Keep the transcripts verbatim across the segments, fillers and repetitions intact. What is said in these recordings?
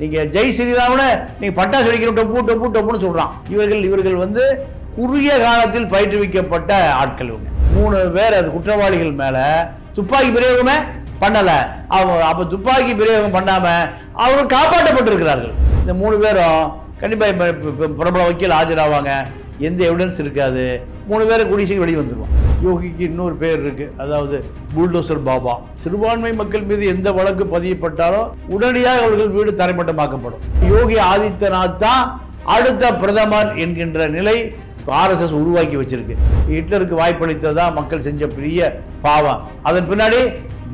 நீங்கள் ஜெய் ஸ்ரீராமனை நீங்கள் பட்டாசு வெடிக்கிற டொப்பு டொப்பு டொப்புன்னு சொல்கிறான். இவர்கள் இவர்கள் வந்து குறுகிய காலத்தில் பயிற்றுவிக்கப்பட்ட ஆட்கள். மூணு பேர் அது குற்றவாளிகள் மேலே துப்பாக்கி பிரயோகமே பண்ணலை. அவங்க அப்போ துப்பாக்கி பிரயோகம் பண்ணாமல் அவங்க காப்பாற்றப்பட்டிருக்கிறார்கள். இந்த மூணு பேரும் கண்டிப்பாக பிரபல வக்கீல் ஆஜராவாங்க. எந்த எவிடன்ஸ் இருக்காது. மூணு பேரை குடிசைக்கு வெளியே வந்துடுவோம். யோகிக்கு இன்னொரு பேர் இருக்குது, அதாவது புல்டோசர் பாபா. சிறுபான்மை மக்கள் மீது எந்த வழக்கு பதியப்பட்டாலும் உடனடியாக அவர்கள் வீடு தரைமட்டமாக்கப்படும். யோகி ஆதித்யநாத் தான் அடுத்த பிரதமர் என்கின்ற நிலை ஆர்எஸ்எஸ் உருவாக்கி வச்சிருக்கு. ஹிட்லருக்கு வாய்ப்பளித்ததா மக்கள் செஞ்ச பெரிய பாவம். அதன் பின்னாடி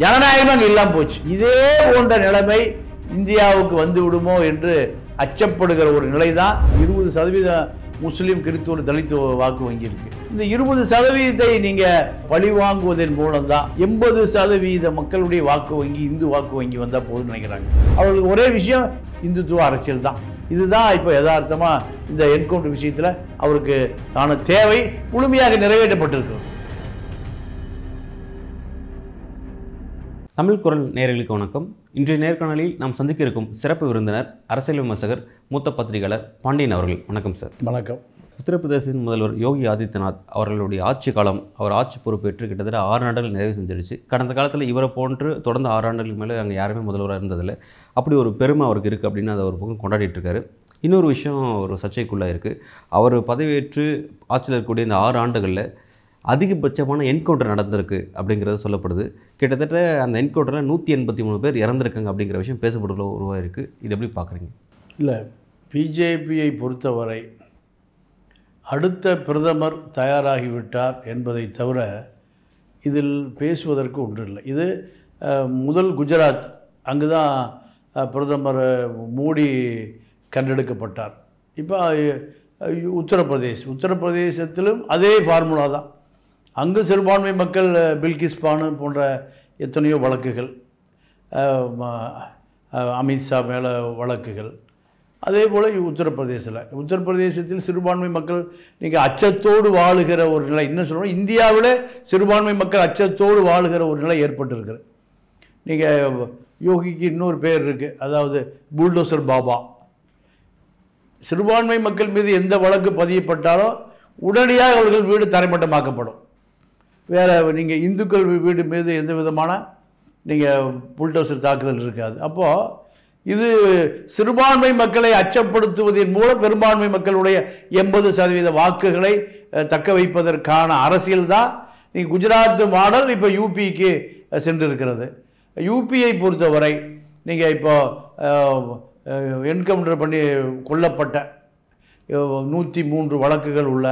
ஜனநாயகம் அங்கே இல்லாமல் போச்சு. இதே போன்ற நிலைமை இந்தியாவுக்கு வந்து விடுமோ என்று அச்சப்படுகிற ஒரு நிலை தான். இருபது சதவீதம் முஸ்லீம் கிறித்துவ தலித் வாக்கு வங்கி இருக்கு. இந்த இருபது சதவீதத்தை நீங்க பழி வாங்குவதன் மூலம் தான் எண்பது சதவீத மக்களுடைய வாக்கு வங்கி இந்து வாக்கு வங்கி வந்தா போதும் நினைக்கிறாங்க. அவர்களுக்கு ஒரே விஷயம் இந்துத்துவ அரசியல் தான். இதுதான் இப்போ யதார்த்தமா இந்த என்கவுண்டர் விஷயத்துல அவருக்கு தான தேவை முழுமையாக நிறைவேற்றப்பட்டிருக்கு. தமிழ் குரல் நேயர்களுக்கு வணக்கம். இன்றைய நேர்காணலில் நாம் சந்திக்க இருக்கும் சிறப்பு விருந்தினர் அரசியல் விமர்சகர் மூத்த பத்திரிகையாளர் பாண்டியன் அவர்கள். வணக்கம் சார். வணக்கம். உத்தரப்பிரதேசின் முதல்வர் யோகி ஆதித்யநாத் அவர்களுடைய ஆட்சி காலம், அவர் ஆட்சி பொறுப்பேற்று கிட்டத்தட்ட ஆறு ஆண்டுகள் நிறைவு செஞ்சிடுச்சு. கடந்த காலத்தில் இவரை போன்று தொடர்ந்து ஆறு ஆண்டுகளுக்கு மேலே அங்கே யாருமே முதல்வராக இருந்ததில்லை. அப்படி ஒரு பெருமை அவருக்கு இருக்குது அப்படின்னு அதை ஒரு பக்கம் கொண்டாடிட்டு இருக்காரு. இன்னொரு விஷயம் ஒரு சர்ச்சைக்குள்ளே இருக்குது. அவர் பதவியேற்று ஆட்சியில் இருக்கக்கூடிய இந்த ஆறு ஆண்டுகளில் அதிகபட்சமான என்கவுண்டர் நடந்திருக்கு அப்படிங்கிறது சொல்லப்படுது. கிட்டத்தட்ட அந்த என்கவுண்டரில் நூற்றி எண்பத்தி மூணு பேர் இறந்துருக்காங்க அப்படிங்கிற விஷயம் பேசப்படுறதுல உருவாக இருக்குது. இது எப்படி பார்க்குறீங்க? இல்லை, பிஜேபியை பொறுத்தவரை அடுத்த பிரதமர் தயாராகிவிட்டார் என்பதை தவிர இதில் பேசுவதற்கு ஒன்று இல்லை. இது முதல் குஜராத், அங்கு தான் பிரதமர் மோடி கண்டெடுக்கப்பட்டார். இப்போ உத்தரப்பிரதேஷ், உத்தரப்பிரதேசத்திலும் அதே ஃபார்முலா தான். அங்கு சிறுபான்மை மக்கள் பில்கிஸ் பானு போன்ற எத்தனையோ வழக்குகள், அமித்ஷா மேலே வழக்குகள். அதே போல் உத்தரப்பிரதேசில் உத்தரப்பிரதேசத்தில் சிறுபான்மை மக்கள் நீங்கள் அச்சத்தோடு வாழுகிற ஒரு நிலை. இன்னும் சொல்லணும், இந்தியாவில் சிறுபான்மை மக்கள் அச்சத்தோடு வாழுகிற ஒரு நிலை ஏற்பட்டிருக்குது. நீங்கள் யோகிக்கு இன்னொரு பேர் இருக்குது, அதாவது புல்டோசர் பாபா. சிறுபான்மை மக்கள் மீது எந்த வழக்கு பதியப்பட்டாலும் உடனடியாக அவர்கள் வீடு தரைமட்டமாக்கப்படும். வேறு நீங்கள் இந்துக்கள் வீடு மீது எந்த விதமான நீங்கள் புல்டோசர் தாக்குதல் இருக்காது. அப்போது இது சிறுபான்மை மக்களை அச்சப்படுத்துவதன் மூலம் பெரும்பான்மை மக்களுடைய எண்பது சதவீத வாக்குகளை தக்க வைப்பதற்கான அரசியல் தான் நீங்கள் குஜராத் மாடல் இப்போ யூபிக்கு சென்றிருக்கிறது. யூபியை பொறுத்தவரை நீங்கள் இப்போது என்கவுண்டர் பண்ணி கொல்லப்பட்ட நூற்றி மூன்று வழக்குகள் உள்ள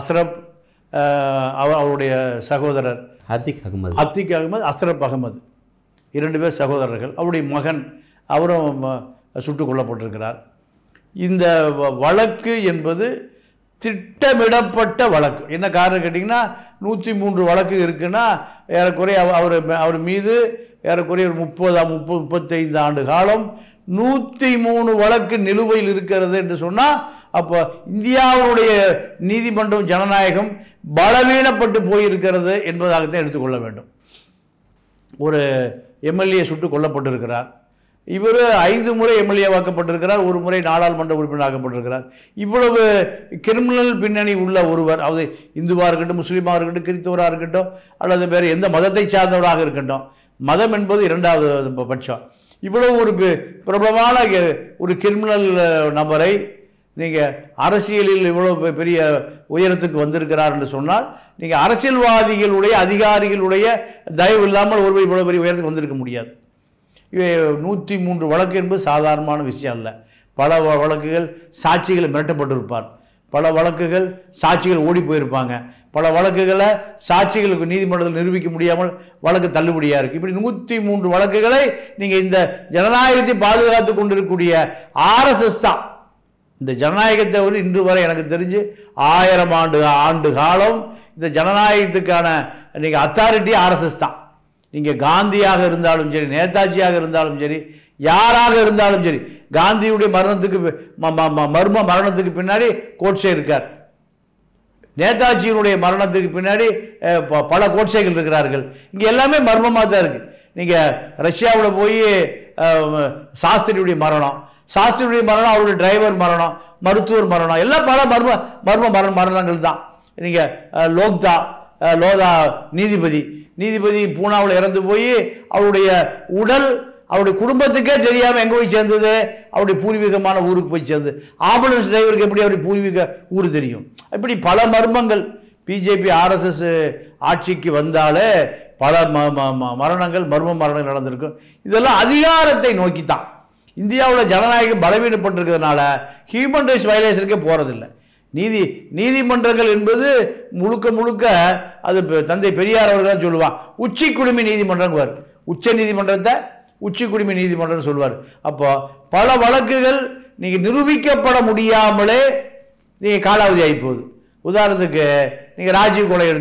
அஷ்ரப், அவருடைய சகோதரர் அத்திக் அகமது, அத்திக் அகமது அஷ்ரப் அகமது இரண்டு பேர் சகோதரர்கள். அவருடைய மகன் அவரும் சுட்டுக் கொல்லப்பட்டிருக்கிறார். இந்த வழக்கு என்பது திட்டமிடப்பட்ட வழக்கு. என்ன காரணம் கேட்டிங்கன்னா, நூற்றி மூன்று வழக்கு இருக்குன்னா ஏறக்குறைய அவர் அவர் மீது ஏறக்குறைய ஒரு முப்பது முப்பது முப்பத்தைந்து ஆண்டு காலம் நூற்றி மூணு வழக்கு நிலுவையில் இருக்கிறது என்று சொன்னால், அப்போ இந்தியாவுடைய நீதிமன்றம் ஜனநாயகம் பலவீனப்பட்டு போயிருக்கிறது என்பதாகத்தான் எடுத்துக்கொள்ள வேண்டும். ஒரு எம்எல்ஏ சுட்டு கொல்லப்பட்டிருக்கிறார். இவர் ஐந்து முறை எம்எல்ஏ ஆக்கப்பட்டிருக்கிறார், ஒரு முறை நாடாளுமன்ற உறுப்பினர் ஆக்கப்பட்டிருக்கிறார். இவ்வளவு கிரிமினல் பின்னணி உள்ள ஒருவர், அதாவது இந்துவாக இருக்கட்டும், முஸ்லீமாக இருக்கட்டும், கிறித்தவராக இருக்கட்டும், அல்லது வேறு எந்த மதத்தை சார்ந்தவராக இருக்கட்டும், மதம் என்பது இரண்டாவது பட்சம், இவ்வளவு ஒரு பிரபலமான ஒரு கிரிமினல் நபரை நீங்கள் அரசியலில் இவ்வளோ பெரிய உயரத்துக்கு வந்திருக்கிறார் என்று சொன்னால், நீங்கள் அரசியல்வாதிகளுடைய அதிகாரிகளுடைய தயவு இல்லாமல் ஒருவர் இவ்வளோ பெரிய உயரத்துக்கு வந்திருக்க முடியாது. இவை நூற்றி மூன்று வழக்கு என்பது சாதாரணமான விஷயம் இல்லை. பல வழக்குகள் சாட்சிகள் மிரட்டப்பட்டிருப்பார், பல வழக்குகள் சாட்சிகள் ஓடி போயிருப்பாங்க, பல வழக்குகளை சாட்சிகளுக்கு நீதிமன்றத்தில் நிரூபிக்க முடியாமல் வழக்கு தள்ளுபடியாக இருக்குது. இப்படி நூற்றி மூன்று வழக்குகளை நீங்கள் இந்த ஜனநாயகத்தை பாதுகாத்து கொண்டிருக்கக்கூடிய ஆர்எஸ்எஸ் தான். இந்த ஜனநாயகத்தை வந்து இன்று வரை எனக்கு தெரிஞ்சு ஆயிரம் ஆண்டு ஆண்டு காலம் இந்த ஜனநாயகத்துக்கான நீங்கள் அத்தாரிட்டி ஆர்எஸ்எஸ் தான். நீங்கள் காந்தியாக இருந்தாலும் சரி, நேதாஜியாக இருந்தாலும் சரி, யாராக இருந்தாலும் சரி, காந்தியுடைய மரணத்துக்கு மர்ம மரணத்துக்கு பின்னாடி கோட்சே இருக்கார். நேதாஜியினுடைய மரணத்துக்கு பின்னாடி பல கோட்சைகள் இருக்கிறார்கள். இங்கே எல்லாமே மர்மமாக தான் இருக்குது. நீங்கள் ரஷ்யாவில் போய் சாஸ்திரியுடைய மரணம், Shastri Marana, our driver Marana, Marutur Marana, Ella Para Marma, Marma Maran Maranangilda, Logda, Loda, Nidibadi, Nidibadi, Puna, Eranduboye, our Udal, our Kurumbataka, Jeria, Mango, each other there, our Purivika Mana Uruk, each other. Ambulance driver can put every Purivika Urudirium. I put Pala Marmangal, P J P, R S S, Archiki Vandale, Pala Maranangal, Marma Maranangal. The Adiara de Nokita. India Janaka Balavina Patricanala, human rights violation Poradilla. Nidi Nidi Mandragal in Bede, Muluka Muluka, other Tande Peria or Julva, Uchi could mean Nidi Mandrangwar, Ucheni Mandanda, Uchi could mean Nidi Mandran Sulvar. Apa Pala Valakigal, Ni Nurubika Paramudia Malay, Ni Kala Yaipud, Udar the Gay, Ni Rajiv Golay,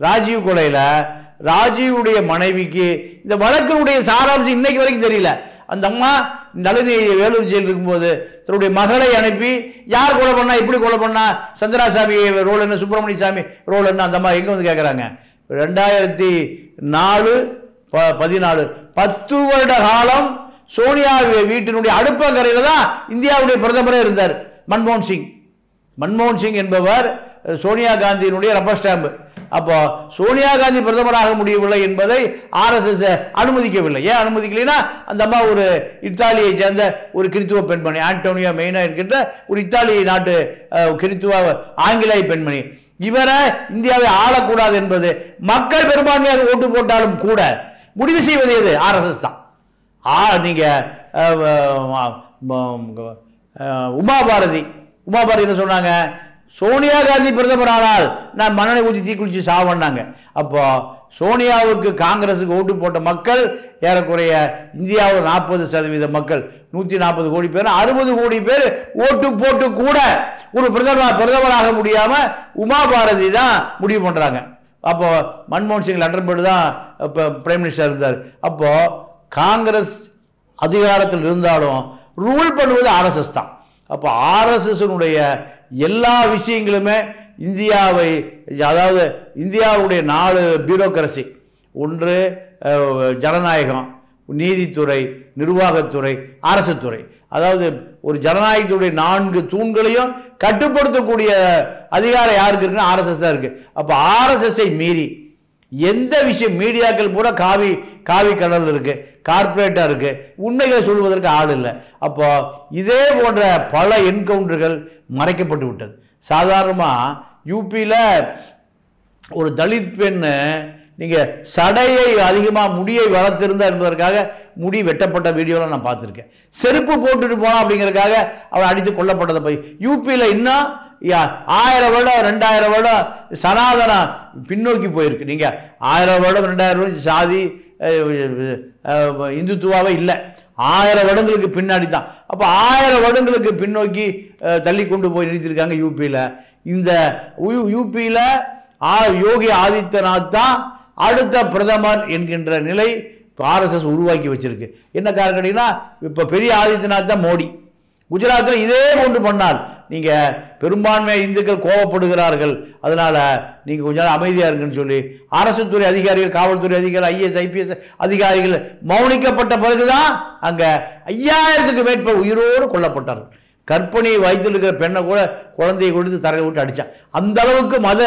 Rajiv Golayla, Rajiv Uday Manaviki, the Valakuday Sarams in Nakarik Derilla, and the Ma. Nalini Velu jail Mode through the Mahara Yanipi, Yar Golabana, Ipukolabana, Sandra Sabi, Roland Supermani Sami, Roland and the Maringo Gagaranga. Randai the Nalu Padinal Patu Verda Halam, Sonia, we did Adapa Garela, India would be Pradamare there, Manmohan Singh. Manmohan Singh and Bavar, Sonia Gandhi, Nudia Rapastamber. அப்ப சோனியா காந்தி பிரதமராக முடியவில்லை என்பதை RSS அனுமதிக்கவில்லை. ஏன் அனுமதிக்கலனா அந்த அம்மா ஒரு இத்தாலியை சேர்ந்த ஒரு கிறிஸ்துவ பெண்மணி ஆண்டோனியா மெயினா என்கிற ஒரு இத்தாலி நாட்டு கிறிஸ்துவ ஆங்கிலேய பெண்மணி. இவரை இந்தியாவை ஆள கூடாது என்பது மக்கள் பெரும்பான்மையாக ஓட்டு போட்டாலும் கூட முடிவு செய்வது எது ஆர்எஸ்எஸ் தான். ஆ நீங்க உமா பாரதி உமா பாரதி என்ன சொன்னாங்க? சோனியா காந்தி பிரதமரானால் நான் மனனை ஊதி தீக்குளிச்சு சாவன்னாங்க. அப்போ சோனியாவுக்கு காங்கிரஸுக்கு ஓட்டு போட்ட மக்கள் ஏறக்குறைய இந்தியாவில் நாற்பது சதவீதம் மக்கள் நூற்று நாற்பது கோடி பேர் அறுபது கோடி பேர் ஓட்டு போட்டு கூட ஒரு பிரதமர் பிரதமராக முடியாம உமா பாரதி தான் முடிவு பண்றாங்க. அப்போ மன்மோகன் சிங் லண்டன்பர்ட் தான் பிரைம் மினிஸ்டர் இருந்தார். அப்போ காங்கிரஸ் அதிகாரத்தில் இருந்தாலும் ரூல் பண்ணுவது ஆர்எஸ்எஸ் தான். அப்போ ஆர்எஸ்எஸ் உடைய எல்லா விஷயங்களுமே இந்தியாவை அதாவது இந்தியாவுடைய நாலு பியூரோகிரசி ஒன்று ஜனநாயகம் நீதித்துறை நிர்வாகத்துறை அரசு துறை அதாவது ஒரு ஜனநாயகத்துடைய நான்கு தூண்களையும் கட்டுப்படுத்தக்கூடிய அதிகாரம் யாருக்கு இருக்குன்னா ஆர்எஸ்எஸ் தான் இருக்கு. அப்ப ஆர்எஸ்எஸ்ஐ மீறி எந்த விஷயம் மீடியாக்கள் பூரா காவி காவி கடல் இருக்கு கார்ப்பரேட்டா இருக்கு உண்மைகளை சொல்வதற்கு ஆள் இல்லை. அப்போ இதே போன்ற பல என்கவுண்டர்கள் மறைக்கப்பட்டு விட்டது. சாதாரணமா யூபியில ஒரு தலித் பெண் நீங்க சடையை அதிகமா முடியை வளர்த்திருந்தா என்பதற்காக முடி வெட்டப்பட்ட வீடியோலாம் நான் பார்த்திருக்கேன். செருப்பு போட்டுட்டு போனா அப்படிங்கறதுக்காக அவர் அடித்து கொல்லப்பட்டதை போய் யூபியில இன்னும் ஆயிரம் வருடம் ரெண்டாயிரம் வருடம் சனாதன பின்னோக்கி போயிருக்கு. நீங்க ஆயிரம் வருடம் ரெண்டாயிரம் வருடம் சாதி இந்துத்துவாவே இல்லை. ஆயிரம் வருடங்களுக்கு பின்னாடி தான். அப்போ ஆயிரம் வருடங்களுக்கு பின்னோக்கி தள்ளி கொண்டு போய் நிறுத்திருக்காங்க யூபியில. இந்த யூபியில யோகி ஆதித்யநாத் தான் அடுத்த பிரதமர் என்கின்ற நிலை ஆர்எஸ்எஸ் உருவாக்கி வச்சிருக்கு. என்ன காரணம் கேட்டீங்கன்னா இப்போ பெரிய ஆதித்யநாத் தான் மோடி. குஜராத்தில் இதே ஒன்று பண்ணால் நீங்க பெரும்பான்மை இந்துக்கள் கோபப்படுகிறார்கள். அதனால நீங்க கொஞ்சம் அமைதியா இருக்குன்னு சொல்லி அரசு துறை அதிகாரிகள் காவல்துறை அதிகாரிகள் ஐஏஎஸ் ஐபிஎஸ் அதிகாரிகள் மௌனிக்கப்பட்ட பிறகுதான் அங்க ஐயாயிரத்துக்கு மேற்பட்ட உயிரோடு கொல்லப்பட்டார்கள். கற்பனை வைத்திருக்கிற பெண்ணை கூட குழந்தையை கொடுத்து தரையை விட்டு அடிச்சான். அந்த அளவுக்கு மத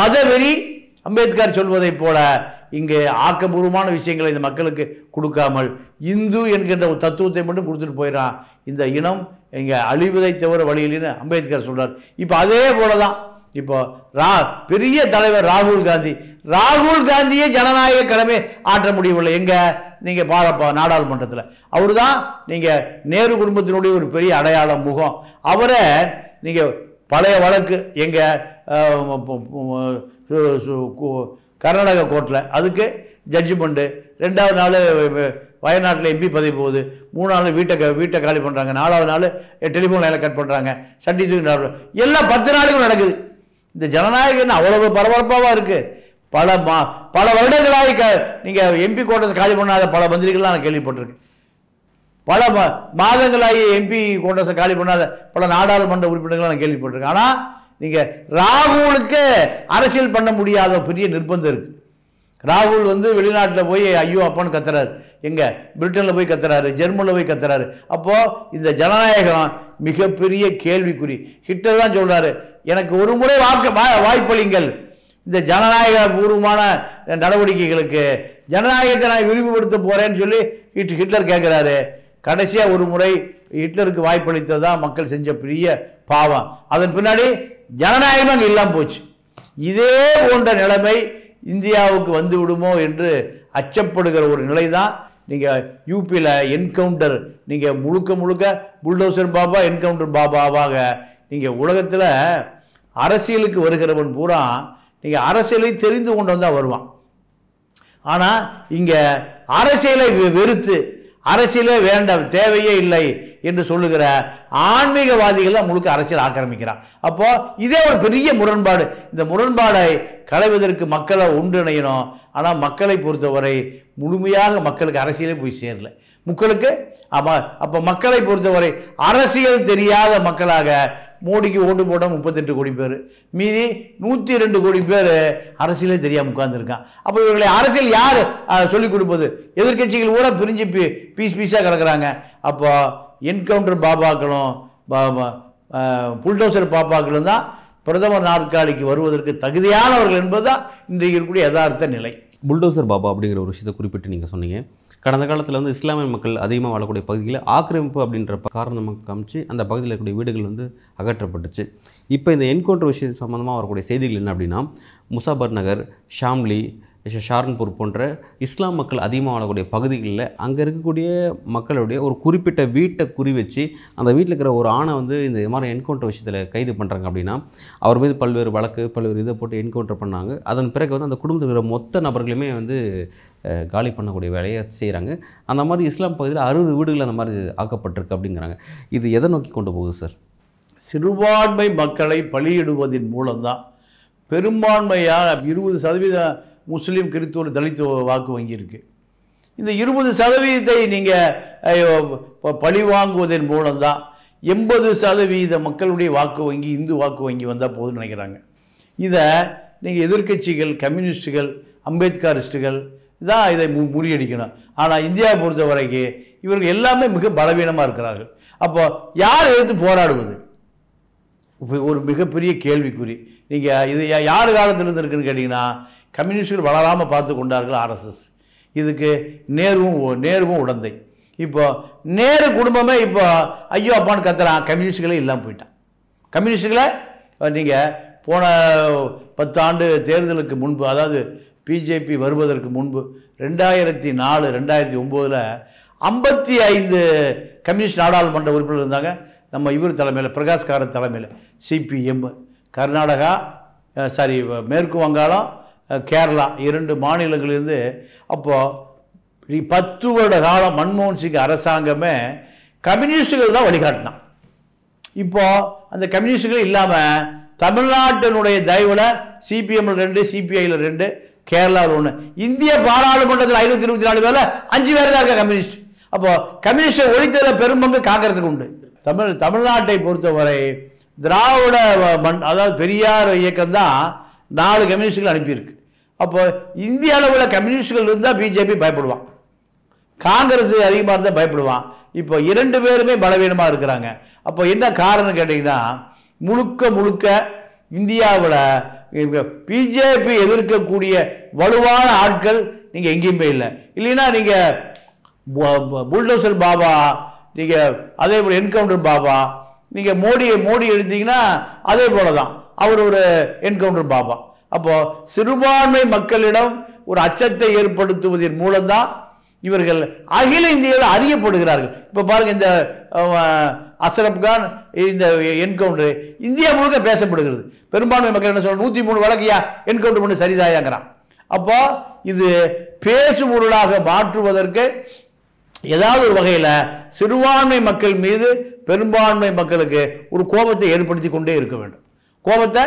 மதவெறி அம்பேத்கர் சொல்வதை போல இங்கே ஆக்கப்பூர்வமான விஷயங்களை இந்த மக்களுக்கு கொடுக்காமல் இந்து என்கின்ற ஒரு தத்துவத்தை மட்டும் கொடுத்துட்டு போயிடறான். இந்த இனம் இங்கே அழிவதை தவிர வழியிலின்னு அம்பேத்கர் சொல்றார். இப்போ அதே போல தான் இப்போ ரா பெரிய தலைவர் ராகுல் காந்தி ராகுல் காந்தியே ஜனநாயக கடமை ஆற்ற முடியவில்லை. எங்க நீங்க பாரப்பா நாடாளுமன்றத்தில் அவரு தான் நீங்க நேரு குடும்பத்தினுடைய ஒரு பெரிய அடையாளம் முகம். அவரை நீங்க பழைய வழக்கு எங்க கர்நாடக கோர்ட்டில் அதுக்கு ஜட்ஜ்மெண்ட்டு ரெண்டாவது நாள் வயநாட்டில் எம்பி பதவி போகுது. மூணாவது வீட்டை வீட்டை காலி பண்ணுறாங்க. நாலாவது நாள் டெலிஃபோன் லைனில் கட் பண்ணுறாங்க. சட்டி தூக்கி எல்லாம் பத்து நாளைக்கும் நடக்குது. இந்த ஜனநாயகம் அவ்வளவு பரபரப்பாக இருக்குது. பல மா பல வருடங்களாக க நீங்கள் எம்பி கோட்டை காலி பண்ணாத பல மந்திரிகள்லாம் நான் கேள்விப்பட்டிருக்கேன். பல ம மாதங்களாகி எம்பி கோட்டை காலி பண்ணாத பல நாடாளுமன்ற உறுப்பினர்களாக நான் கேள்விப்பட்டிருக்கேன். ஆனால் நீங்கள் ராகுலுக்கு அரசியல் பண்ண முடியாத பெரிய நிர்பந்தம் இருக்குது. ராகுல் வந்து வெளிநாட்டுல போய் ஐயோ அப்பன் கத்துறாரு எங்க பிரிட்டன்ல போய் கத்துறாரு ஜெர்மன்ல போய் கத்துறாரு அப்போ இந்த ஜனநாயகம் மிகப்பெரிய கேள்விக்குறி ஹிட்டர் தான் சொல்றாரு எனக்கு ஒரு முறை வாய்ப்பளிங்கள் இந்த ஜனநாயக பூர்வமான நடவடிக்கைகளுக்கு ஜனநாயகத்தை நான் விரிவுபடுத்த போறேன்னு சொல்லி ஹிட்லர் கேக்குறாரு கடைசியா ஒரு முறை ஹிட்லருக்கு வாய்ப்பளித்தது தான் மக்கள் செஞ்ச பெரிய பாவம் அதன் பின்னாடி ஜனநாயகம் இல்லாம போச்சு இதே போன்ற நிலைமை இந்தியாவுக்கு வந்து விடுமோ என்று அச்சப்படுகிற ஒரு நிலைதான் நீங்க யூபில என்கவுண்டர் நீங்க முழுக்க முழுக்க புல்டோசர் பாபா என்கவுண்டர் பாபாவாக நீங்க உலகத்துல அரசியலுக்கு வருகிறவன் பூரா நீங்க அரசியலை தெரிந்து கொண்டு வந்தா வருவான் ஆனா இங்க அரசியலை வெறுத்து அரசியலே வேண்டாம் தேவையே இல்லை என்று சொல்லுகிற ஆன்மீகவாதிகளை முழுக்க அரசியல் ஆக்கிரமிக்கிறான் அப்போ இதே ஒரு பெரிய முரண்பாடு இந்த முரண்பாடை களைவதற்கு மக்களை ஒன்றிணையணும் ஆனால் மக்களை பொறுத்தவரை முழுமையாக மக்களுக்கு அரசியலே போய் சேரல மக்களுக்கு அப்போ மக்களை பொறுத்தவரை அரசியல் தெரியாத மக்களாக மோடிக்கு ஓட்டு போட்ட முப்பத்தி எட்டு கோடி பேர் மீதி நூற்றி ரெண்டு கோடி பேர் அரசியலே தெரியாமல் உட்கார்ந்துருக்கான் அப்போ இவர்களை அரசியல் யார் சொல்லிக் கொடுப்பது எதிர்கட்சிகள் கூட பிரிஞ்சு பீஸ் பீஸாக கிடக்கிறாங்க அப்போ என்கவுண்டர் பாபாக்களும் புல்டோசர் பாபாக்களும் தான் பிரதமர் நாற்காலிக்கு வருவதற்கு தகுதியானவர்கள் என்பதுதான் இன்றைக்கு இருக்கக்கூடிய யதார்த்த நிலை புல்டோசர் பாபா அப்படிங்கிற ஒரு விஷயத்தை குறிப்பிட்டு நீங்கள் சொன்னீங்க கடந்த காலத்தில் வந்து இஸ்லாமிய மக்கள் அதிகமாக வாழக்கூடிய பகுதியில் ஆக்கிரமிப்பு அப்படின்ற காரணமாக காமிச்சு அந்த பகுதியில் இருக்கக்கூடிய வீடுகள் வந்து அகற்றப்பட்டுச்சு இப்போ இந்த என்கவுண்டர் விஷயம் சம்மந்தமாக வரக்கூடிய செய்திகள் என்ன அப்படின்னா முசாபர் நகர் ஷாம்லி ஷாரன்பூர் போன்ற இஸ்லாம் மக்கள் அதிகமாக வாழக்கூடிய பகுதிகளில் அங்கே இருக்கக்கூடிய மக்களுடைய ஒரு குறிப்பிட்ட வீட்டை குறி வச்சு அந்த வீட்டில் இருக்கிற ஒரு ஆணை வந்து இந்த மாதிரி என்கவுண்டர் விஷயத்தில் கைது பண்ணுறாங்க அப்படின்னா அவர் மீது பல்வேறு வழக்கு பல்வேறு இதை போட்டு என்கவுண்டர் பண்ணாங்க அதன் பிறகு வந்து அந்த குடும்பத்தில் இருக்கிற மொத்த நபர்களுமே வந்து காலி பண்ணக்கூடிய வேலையை செய்கிறாங்க அந்த மாதிரி இஸ்லாம் பகுதியில் அறுபது வீடுகள் அந்த மாதிரி ஆக்கப்பட்டிருக்கு அப்படிங்கிறாங்க இது எதை நோக்கி கொண்டு போகுது சார் சிறுபான்மை மக்களை பலியிடுவதன் மூலம்தான் பெரும்பான்மையாக இருபது சதவீத முஸ்லீம் கிறித்துவ தலித்து வாக்கு வங்கியிருக்கு இந்த இருபது சதவீதத்தை நீங்கள் பழி வாங்குவதன் மூலம்தான் எண்பது சதவீத மக்களுடைய வாக்கு வங்கி இந்து வாக்கு வங்கி வந்தால் போதுன்னு நினைக்கிறாங்க இதை நீங்கள் எதிர்கட்சிகள் கம்யூனிஸ்டுகள் அம்பேத்கரிஸ்டுகள் இதான் இதை மு முறியடிக்கணும் ஆனால் இந்தியாவை பொறுத்த வரைக்கும் இவர்கள் எல்லாமே மிக பலவீனமாக இருக்கிறார்கள் அப்போ யார் எதிர்த்து போராடுவது ஒரு மிகப்பெரிய கேள்விக்குறி நீங்கள் இது யார் காலத்திலிருந்து இருக்குன்னு கேட்டிங்கன்னா கம்யூனிஸ்டுகள் வளராமல் பார்த்து கொண்டார்கள் ஆர்எஸ்எஸ் இதுக்கு நேருவும் நேருவும் உடந்தை இப்போ நேரு குடும்பமே இப்போ ஐயோ அப்பான்னு கத்துறான் கம்யூனிஸ்டுகளே இல்லாமல் போயிட்டான் கம்யூனிஸ்டுகளை நீங்கள் போன பத்தாண்டு தேர்தலுக்கு முன்பு அதாவது பிஜேபி வருவதற்கு முன்பு ரெண்டாயிரத்தி நாலு ரெண்டாயிரத்தி ஒம்போதில் ஐம்பத்தி ஐந்து கம்யூனிஸ்ட் நாடாளுமன்ற உறுப்பினர் இருந்தாங்க நம்ம இவர் தலைமையில் பிரகாஷ் காரத் தலைமையில் சிபிஎம் கர்நாடகா சாரி மேற்கு வங்காளம் கேரளா இரண்டு மாநிலங்களிலிருந்து அப்போது பத்து வருட காலம் மன்மோகன் சிங் அரசாங்கமே கம்யூனிஸ்டுகள் தான் வழிகாட்டினான் இப்போது அந்த கம்யூனிஸ்டுகள் இல்லாமல் தமிழ்நாட்டினுடைய தயவில் சிபிஎம் ரெண்டு சிபிஐயில் ரெண்டு கேரளாவில் ஒன்று இந்திய பாராளுமன்றத்தில் ஐநூற்றி இருபத்தி நாலு பேரில் அஞ்சு பேர் தான் இருக்கா கம்யூனிஸ்ட் அப்போது கம்யூனிஸ்டை ஒழித்ததில் பெரும்பங்கு காங்கிரஸுக்கு உண்டு தமிழ் தமிழ்நாட்டை பொறுத்தவரை திராவிட மண் அதாவது பெரியார் இயக்கம் தான் நாலு கம்யூனிஸ்டுகள் அனுப்பியிருக்கு அப்போ இந்திய அளவில் கம்யூனிஸ்டுகள் இருந்தால் பிஜேபி பயப்படுவான் காங்கிரஸ் அதிகமாக இருந்தால் பயப்படுவான் இப்போ இரண்டு பேருமே பலவீனமாக இருக்கிறாங்க அப்போ என்ன காரணம் கேட்டிங்கன்னா முழுக்க முழுக்க இந்தியாவில் பிஜேபி எதிர்க்கக்கூடிய வலுவான ஆட்கள் நீங்கள் எங்கேயுமே இல்லை இல்லைன்னா நீங்கள் புல்டோசர் பாபா நீங்கள் அதே போல் என்கவுண்டர் பாபா நீங்கள் மோடியை மோடி எடுத்தீங்கன்னா அதே போல தான் அவர் ஒரு என்கவுண்டர் பாபா அப்போது சிறுபான்மை மக்களிடம் ஒரு அச்சத்தை ஏற்படுத்துவதன் மூலம்தான் இவர்கள் அகில இந்தியாவில் அறியப்படுகிறார்கள் இப்போ பாருங்கள் இந்த அஷ்ரப் கான் இந்த என்கவுண்டர் இந்தியா முழுக்க பேசப்படுகிறது பெரும்பான்மை மக்கள் என்ன சொல்கிறாங்க நூற்றி மூணு வழக்கையா என்கவுண்டர் பண்ணி சரிதாயாங்கிறான் அப்போது இது பேசு பொருளாக மாற்றுவதற்கு ஏதாவது ஒரு வகையில் சிறுபான்மை மக்கள் மீது பெரும்பான்மை மக்களுக்கு ஒரு கோபத்தை ஏற்படுத்தி கொண்டே இருக்க வேண்டும் கோபத்தை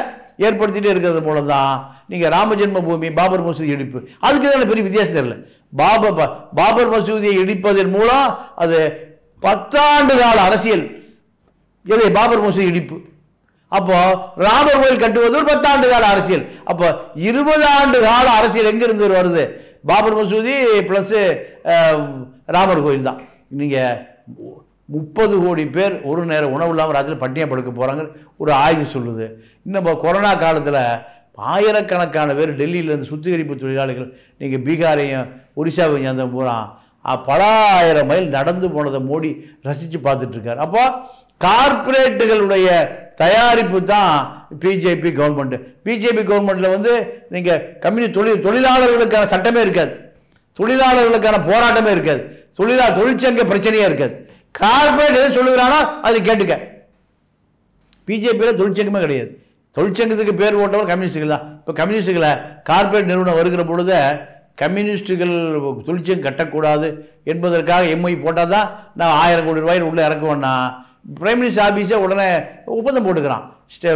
ஏற்படுத்திகிட்டே இருக்கிறது மூலம் தான் நீங்கள் ராமஜென்ம பூமி பாபர் மசூதி இடிப்பு அதுக்கு தான் பெரிய வித்தியாசம் தெரியல பாபர் பாபர் மசூதியை இடிப்பதன் மூலம் அது பத்தாண்டு கால அரசியல் எது பாபர் மசூதி இடிப்பு அப்போ ராமர் கோயில் கட்டுவது ஒரு பத்தாண்டு கால அரசியல். அப்போ இருபது ஆண்டு கால அரசியல் எங்க இருந்து வருது? பாபர் மசூதி பிளஸ் ராமர் கோயில் தான். நீங்க முப்பது கோடி பேர் ஒரு நேரம் உணவு இல்லாமல் ராத்திரியில் பட்டினியாக படுக்க போகிறாங்க ஒரு ஆய்வு சொல்லுது. இன்னும் கொரோனா காலத்தில் ஆயிரக்கணக்கான பேர் டெல்லியிலேருந்து சுத்திகரிப்பு தொழிலாளிகள் நீங்கள் பீகாரையும் ஒடிசாவையும் சேர்ந்த பூரா பல ஆயிரம் மைல் நடந்து போனதை மோடி ரசித்து பார்த்துட்ருக்கார். அப்போ கார்பரேட்டுகளுடைய தயாரிப்பு தான் பிஜேபி கவர்மெண்ட்டு. பிஜேபி கவர்மெண்ட்டில் வந்து நீங்கள் கம்யூனி தொழில் தொழிலாளர்களுக்கான சட்டமே இருக்காது, தொழிலாளர்களுக்கான போராட்டமே இருக்காது, தொழிலா தொழிற்சங்க பிரச்சனையே இருக்காது. கார்பரேட் எது சொல்லுகிறானா அது கேட்டுக்க. பிஜேபியில் தொழிற்சங்கமே கிடையாது. தொழிற்சங்கத்துக்கு பேர் போட்டவர் கம்யூனிஸ்டுகள் தான். இப்போ கம்யூனிஸ்டுகளை கார்பரேட் நிறுவனம் வருகிற பொழுது கம்யூனிஸ்டுகள் தொழிற்சங்கம் கட்டக்கூடாது என்பதற்காக எம்ஐ போட்டால் தான் நான் ஆயிரம் கோடி ரூபாய் உள்ளே இறக்குவேன்னா பிரைம் மினிஸ்டர் ஆஃபீஸே உடனே ஒப்பந்தம் போட்டுக்கிறான். ஸ்டே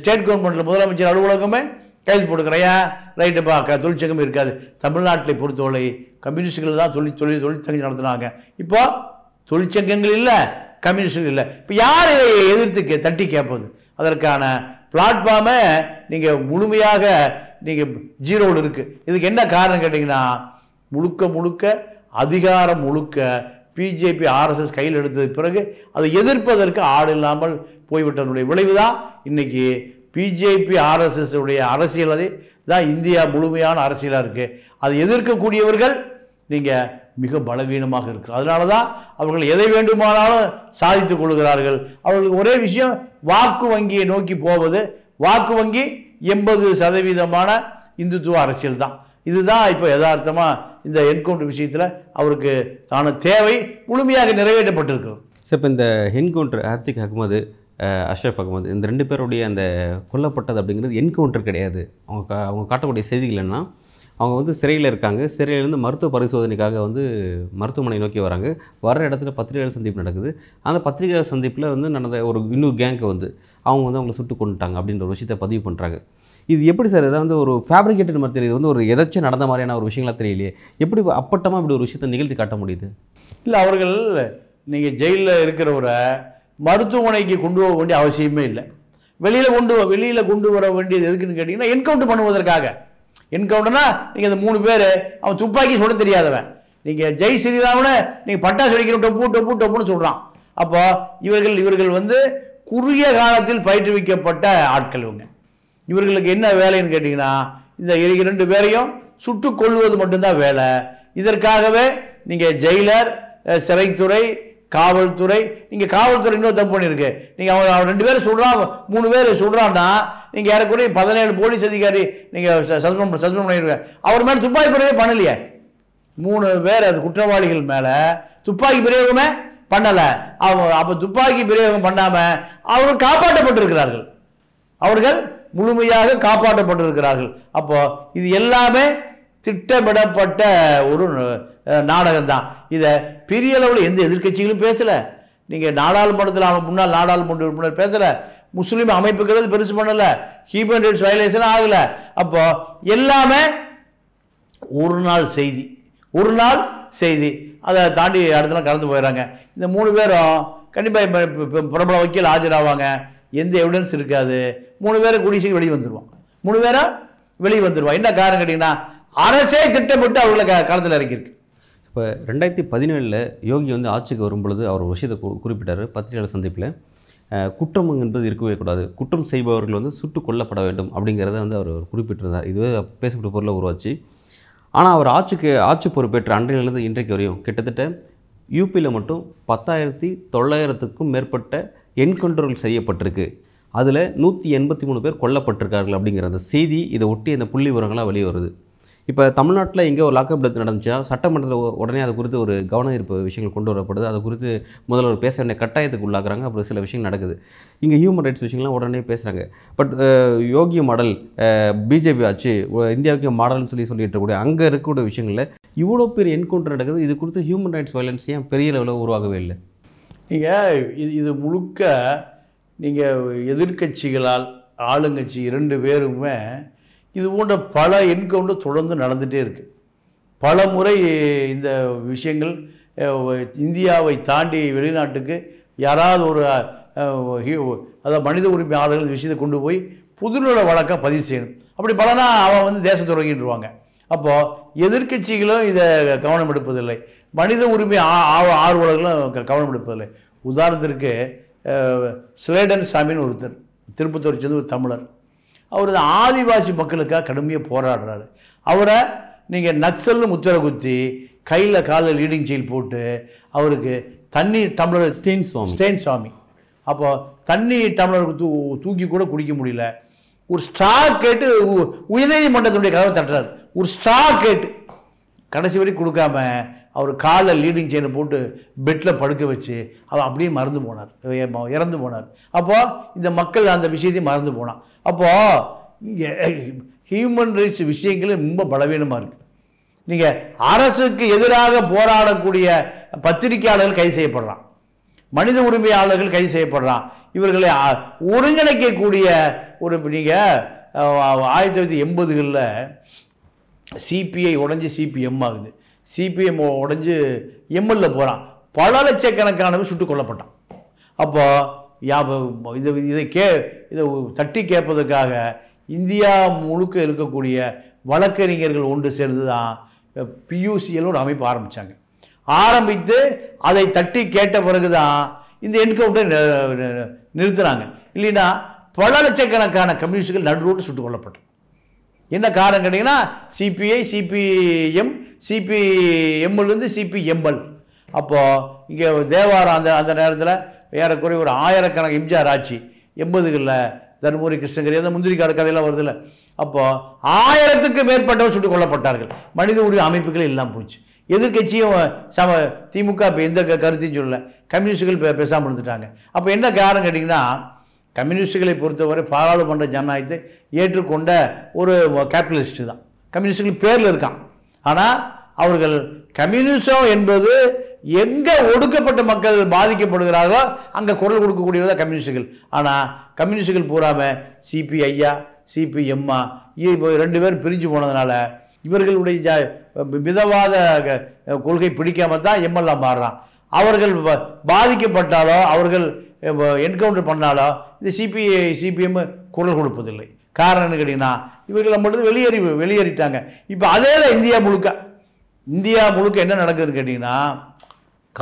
ஸ்டேட் கவர்மெண்ட்டில் முதலமைச்சர் அலுவலகமே கைது போட்டுக்கிறேன். ஏன் ரைட்டுப்பா க தொழிற்சங்கமே இருக்காது. தமிழ்நாட்டில் பொறுத்தவரை கம்யூனிஸ்டுகள் தான் தொழில் தொழில் தொழிற்சங்கம் நடத்துனாங்க. இப்போ தொழிற்சங்கங்கள் இல்லை, கம்யூனிஸ்டுகள் இல்லை. இப்போ யார் இதை எதிர்த்து தட்டி கேட்பது? அதற்கான பிளாட்ஃபார்மை நீங்கள் முழுமையாக நீங்கள் ஜீரோவில் இருக்குது. இதுக்கு என்ன காரணம் கேட்டிங்கன்னா முழுக்க முழுக்க அதிகாரம் முழுக்க பிஜேபி ஆர்எஸ்எஸ் கையில் எடுத்தது பிறகு அதை எதிர்ப்பதற்கு ஆள் இல்லாமல் போய்விட்டதனுடைய விளைவு தான் இன்றைக்கி பிஜேபி ஆர்எஸ்எஸ் உடைய அரசியல். அதை தான் இந்தியா முழுமையான அரசியலாக இருக்குது. அதை எதிர்க்கக்கூடியவர்கள் நீங்கள் மிக பலவீனமாக இருக்கிறார். அதனால தான் அவர்கள் எதை வேண்டுமானாலும் சாதித்துக் கொள்கிறார்கள். அவர்களுக்கு ஒரே விஷயம் வாக்கு வங்கியை நோக்கி போவது. வாக்கு வங்கி எண்பது சதவீதமான இந்துத்துவ அரசியல் தான். இதுதான் இப்போ யதார்த்தமாக இந்த என்கவுண்டர் விஷயத்தில் அவருக்கு தான தேவை முழுமையாக நிறைவேற்றப்பட்டிருக்கிறது. சார் இப்போ இந்த என்கவுண்டர் ஆத்திக் அகமது அஷ்ரஃப் அகமது இந்த ரெண்டு பேருடைய அந்த கொல்லப்பட்டது அப்படிங்கிறது என்கவுண்டர் கிடையாது. அவங்க அவங்க காட்டக்கூடிய செய்திகள் என்ன, அவங்க வந்து சிறையில் இருக்காங்க, சிறையிலேருந்து மருத்துவ பரிசோதனைக்காக வந்து மருத்துவமனை நோக்கி வராங்க. வர இடத்துல பத்திரிகையாளர் சந்திப்பு நடக்குது. அந்த பத்திரிகையாளர் சந்திப்பில் வந்து நடந்த ஒரு இன்னொரு கேங்க்கு வந்து அவங்க வந்து அவங்கள சுட்டு கொண்டுட்டாங்க அப்படின்ற ஒரு விஷயத்தை பதிவு பண்ணுறாங்க. இது எப்படி சார்? இதை வந்து ஒரு ஃபேப்ரிகேட்டட் மாதிரி தெரியுது, வந்து ஒரு எதாச்சும் நடந்த மாதிரியான ஒரு விஷயங்களாக தெரியலையே. எப்படி அப்பட்டமாக இப்படி ஒரு விஷயத்தை நிகழ்த்தி காட்ட முடியுது? இல்லை, அவர்கள் நீங்கள் ஜெயிலில் இருக்கிறவரை மருத்துவமனைக்கு கொண்டு போக வேண்டிய அவசியமே இல்லை. வெளியில் கொண்டு வெளியில் கொண்டு வர வேண்டியது எதுக்குன்னு கேட்டிங்கன்னா என்கவுண்டர் பண்ணுவதற்காக. என்கவுண்டர்னா நீங்கள் இந்த மூணு பேர் அவன் துப்பாக்கி சொல்ல தெரியாதவன். நீங்கள் ஜெய் ஸ்ரீராமனை நீங்கள் பட்டாசு வெடிக்கிறோம் டொப்பு டொப்பு டொப்புன்னு சொல்கிறான். அப்போ இவர்கள் இவர்கள் வந்து குறுகிய காலத்தில் பயிற்றுவிக்கப்பட்ட ஆட்கள். இவங்க இவர்களுக்கு என்ன வேலைன்னு கேட்டிங்கன்னா இந்த இரண்டு பேரையும் சுட்டு கொள்வது மட்டும்தான் வேலை. இதற்காகவே நீங்கள் ஜெயிலர், சிறைத்துறை, காவல்துறை, நீங்கள் காவல்துறை இன்னொரு தப்பு பண்ணியிருக்கு. நீங்கள் அவங்க அவன் ரெண்டு பேரும் சொல்கிறான், மூணு பேர் சொல்கிறான்னா நீங்கள் யாருக்குரிய பதினேழு போலீஸ் அதிகாரி நீங்கள் சஸ்பெண்ட் சஸ்பெண்ட் பண்ணியிருக்கேன். அவர் மேலே துப்பாக்கி பிரயோகமே பண்ணலையே. மூணு பேர் அது குற்றவாளிகள் மேலே துப்பாக்கி பிரயோகமே பண்ணலை. அவங்க அப்போ துப்பாக்கி பிரயோகம் பண்ணாமல் அவர்கள் காப்பாற்றப்பட்டிருக்கிறார்கள். அவர்கள் முழுமையாக காப்பாற்றப்பட்டிருக்கிறார்கள். அப்போது இது எல்லாமே திட்டமிடப்பட்ட ஒரு நாடகம்தான். இதை பெரிய அளவில் எந்த எதிர்க்கட்சிகளும் பேசலை. நீங்கள் நாடாளுமன்றத்தில் அவன் முன்னாள் நாடாளுமன்ற உறுப்பினர் பேசலை. முஸ்லீம் அமைப்புக்கிறது பெருசு பண்ணலை. ஹியூமன் ரைட்ஸ் வயலேஷன் ஆகலை. அப்போது எல்லாமே ஒரு நாள் செய்தி, ஒரு நாள் செய்தி, அதை தாண்டி அடுத்தலாம் கலந்து போயிடறாங்க. இந்த மூணு பேரும் கண்டிப்பாக பிரபல வக்கீல் ஆஜராவாங்க. எந்த எவிடன்ஸ் இருக்காது. மூணு பேரும் குடிசைக்கு வெளியே வந்துடுவான். மூணு பேரும் வெளியே வந்துடுவான். என்ன காரணம் கேட்டிங்கன்னா அரசே திட்டமிட்டு அவர்களை க களத்தில் இறக்கியிருக்கு. இப்போ ரெண்டாயிரத்தி பதினேழில் யோகி வந்து ஆட்சிக்கு வரும்பொழுது அவர் ஒரு விஷயத்தை குறிப்பிட்டார் பத்திரிகையாளர் சந்திப்பில். குற்றம் என்பது இருக்கவே கூடாது, குற்றம் செய்பவர்கள் வந்து சுட்டு கொல்லப்பட வேண்டும் அப்படிங்கிறத வந்து அவர் குறிப்பிட்டிருந்தார். இதுவே பேசப்பட்ட பொருளை உருவாச்சு. ஆனால் அவர் ஆட்சிக்கு ஆட்சி பொறுப்பேற்ற அன்றையிலிருந்து இன்றைக்கு வரையும் கிட்டத்தட்ட யூபியில் மட்டும் பத்தாயிரத்தி தொள்ளாயிரத்துக்கும் மேற்பட்ட என்கவுண்டர்கள் செய்யப்பட்டிருக்கு. அதில் நூற்றி எண்பத்தி மூணு பேர் கொல்லப்பட்டிருக்கார்கள் அப்படிங்கிற அந்த செய்தி இதை ஒட்டி அந்த புள்ளி விவரங்களாக வெளியே வருது. இப்போ தமிழ்நாட்டில் எங்கே ஒரு லாக்அப் டெத் நடந்துச்சா சட்டமன்றத்தில் உடனே அது குறித்து ஒரு கவனம் ஈர்ப்பு விஷயங்கள் கொண்டு வரப்படுது. அது குறித்து முதல்வர் பேச வேண்டிய கட்டாயத்துக்கு உள்ளாக்குறாங்க. அப்புறம் சில விஷயங்கள் நடக்குது. இங்கே ஹியூமன் ரைட்ஸ் விஷயங்கள்லாம் உடனே பேசுகிறாங்க. பட் யோகி மாடல் பிஜேபி ஆச்சு இந்தியாவுக்கு மாடல்னு சொல்லி சொல்லிட்டு இருக்கக்கூடிய அங்கே இருக்கக்கூடிய விஷயங்களில் இவ்வளோ பேர் என்கவுண்டர் நடக்குது. இது குறித்து ஹியூமன் ரைட்ஸ் வயலன்ஸ் ஏன் பெரிய லெவலில் உருவாகவே இல்லை? நீங்கள் இது இது முழுக்க நீங்கள் எதிர்கட்சிகளால் ஆளுங்கட்சி இரண்டு பேருமே இது போன்ற பல என்கவுண்டர் தொடர்ந்து நடந்துகிட்டே இருக்குது. பல முறை இந்த விஷயங்கள் இந்தியாவை தாண்டி வெளிநாட்டுக்கு யாராவது ஒரு அதாவது மனித உரிமை ஆளுநர்கள் விஷயத்தை கொண்டு போய் புதுநூல வழக்க பதிவு செய்யணும். அப்படி பலனா அவன் வந்து தேச துரோகின்றுவாங்க. அப்போ எதிர்க்கட்சிகளும் இதை கவனம் எடுப்பதில்லை, மனித உரிமை ஆர்வலர்களும் கவனம் எடுப்பதில்லை. உதாரணத்திற்கு ஸ்லேடன் சாமின்னு ஒருத்தர், திருப்பத்தூர் சேர்ந்த ஒரு தமிழர், அவர் ஆதிவாசி மக்களுக்காக கடுமையாக போராடுறாரு. அவரை நீங்கள் நக்சல்னு முத்திரை குத்தி கையில் காலில் லீடிங் செயில் போட்டு அவருக்கு தண்ணி டம்ளர் ஸ்டெயின் சுவாமி ஸ்டெயின் சுவாமி அப்போ தண்ணி டம்ளருக்கு தூ தூக்கி கூட குடிக்க முடியல. ஒரு ஸ்ட்ரா கேட்டு உயர்நீதிமன்றத்தினுடைய கதவை தட்டுறாரு, ஒரு ஸ்ட்ரா கேட்டு கடைசி வரைக்கும் கொடுக்காம அவர் காலில் லீடிங் செயினை போட்டு பெட்டில் படுக்க வச்சு அவன் அப்படியே மறந்து போனார், இறந்து போனார். அப்போது இந்த மக்கள் அந்த விஷயத்தையும் மறந்து போனான். அப்போது ஹியூமன் ரைட்ஸ் விஷயங்கள் ரொம்ப பலவீனமாக இருக்குது. நீங்கள் அரசுக்கு எதிராக போராடக்கூடிய பத்திரிகையாளர்கள் கைது செய்யப்படுறான், மனித உரிமையாளர்கள் கைது செய்யப்படுறான். இவர்களை ஒருங்கிணைக்கக்கூடிய ஒரு நீங்கள் ஆயிரத்தி தொள்ளாயிரத்தி எண்பதுகளில் சிபிஐ உடஞ்சி சிபிஎம் ஆகுது, சிபிஎம் உடஞ்சி எம்எல்ஏ போகிறான், பல லட்சக்கணக்கானவன் சுட்டுக் கொல்லப்பட்டான். அப்போ இது இதை கே இதை தட்டி கேட்பதற்காக இந்தியா முழுக்க இருக்கக்கூடிய வழக்கறிஞர்கள் ஒன்று சேர்ந்து தான் பியூசிஎல்னு ஒரு அமைப்பு ஆரம்பித்தாங்க. ஆரம்பித்து அதை தட்டி கேட்ட பிறகு தான் இந்த என்கவுண்டரை நிறுத்துகிறாங்க. இல்லைன்னா பல லட்சக்கணக்கான கம்யூனிஸ்டுகள் நடு ரோட்டு சுட்டுக் கொல்லப்பட்டான். என்ன காரணம் கேட்டிங்கன்னா சிபிஐ சிபிஎம் சிபிஎம்லேருந்து சிபிஎம்எல். அப்போது இங்கே தேவாரம் அந்த அந்த நேரத்தில் ஏறக்குறைய ஒரு ஆயிரக்கணக்கு எம்ஜிஆர் ஆட்சி எண்பதுகளில், தருமபுரி கிருஷ்ணகிரி அந்த முந்திரிக்காடு கதையெல்லாம் வருதில்ல. அப்போது ஆயிரத்துக்கு மேற்பட்டவர் சுட்டுக் கொல்லப்பட்டார்கள், மனித உரிமை அமைப்புகள் இல்லாமல் போச்சு. எதிர்கட்சியும் சம திமுக இப்போ எந்த கருத்தையும் சொல்லலை, கம்யூனிஸ்டுகள் பேசாமல் இருந்துட்டாங்க. அப்போ என்ன காரணம் கேட்டிங்கன்னா கம்யூனிஸ்டுகளை பொறுத்தவரை பாராளுமன்ற ஜனநாயகத்தை ஏற்றுக்கொண்ட ஒரு கேபிட்டலிஸ்ட்டு தான். கம்யூனிஸ்டுகள் பேரில் இருக்கான், ஆனால் அவர்கள் கம்யூனிசம் என்பது எங்கே ஒடுக்கப்பட்ட மக்கள் பாதிக்கப்படுகிறார்களோ அங்கே குரல் கொடுக்கக்கூடியதான் கம்யூனிஸ்டுகள். ஆனால் கம்யூனிஸ்டுகள் பூராமல் சிபிஐயா சிபிஎம்மா இப்போ ரெண்டு பேரும் பிரிஞ்சு போனதுனால இவர்களுடைய ஜ மிதவாத கொள்கை பிடிக்காமல் தான் எம்எல்ஏ மாறுறான். அவர்கள் பாதிக்கப்பட்டாலோ அவர்கள் என்கவுண்டர் பண்ணாலோ இந்த சிபிஐ சிபிஎம் குரல் கொடுப்பதில்லை. காரணம்னு கேட்டிங்கன்னா இவர்கள் நம்மளது வெளியேறி வெளியேறிட்டாங்க. இப்போ அதே தான் இந்தியா முழுக்க இந்தியா முழுக்க என்ன நடக்குதுன்னு கேட்டிங்கன்னா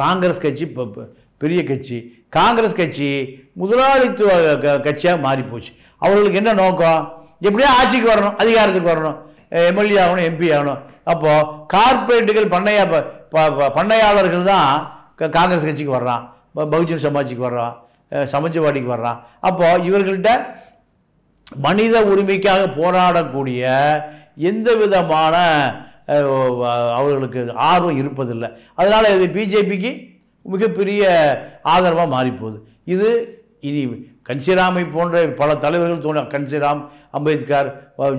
காங்கிரஸ் கட்சி இப்போ பெரிய கட்சி, காங்கிரஸ் கட்சி முதலாளித்துவ கட்சியாக மாறிப்போச்சு. அவர்களுக்கு என்ன நோக்கம், எப்படியா ஆட்சிக்கு வரணும், அதிகாரத்துக்கு வரணும், எம்எல்ஏ ஆகணும், எம்பி ஆகணும். அப்போது கார்பரேட்டுகள் பண்ணையா பண்ணையாளர்கள் தான் காங்கிரஸ் கட்சிக்கு வர்றான், பகுஜன் சமாஜ்க்கு வர்றான், சமாஜ்வாடிக்கு வர்றான். அப்போது இவர்கள்ட்ட மனித உரிமைக்காக போராடக்கூடிய எந்த விதமான அவர்களுக்கு ஆர்வம் இருப்பதில்லை. அதனால் இது பிஜேபிக்கு மிகப்பெரிய ஆதரவாக மாறிப்போகுது. இது இனி கன்சிராமை போன்ற பல தலைவர்கள் தோன்ற கன்சிராம், அம்பேத்கர்,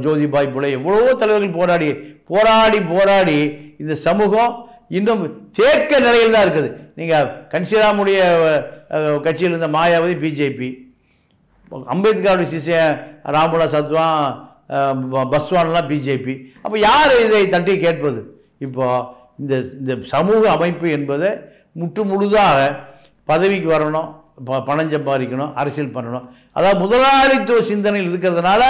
ஜோதிபாய் புலே, எவ்வளவோ தலைவர்கள் போராடி போராடி போராடி இந்த சமூகம் இன்னும் தேக்க நிலையில் தான் இருக்குது. நீங்கள் கன்சிராமுடைய கட்சியில் இருந்த மாயாவதி பிஜேபி, அம்பேத்கருடைய சிஷியன் ராம்விலாஸ் சத்வான் பஸ்வான்லாம் பிஜேபி. அப்போ யார் இதை தட்டி கேட்பது? இப்போது இந்த இந்த சமூக அமைப்பு என்பது முற்று முழுதாக பதவிக்கு வரணும், ப பணம் சம்பாதிக்கணும், அரசியல் பண்ணணும், அதாவது முதலாளித்துவ சிந்தனையில் இருக்கிறதுனால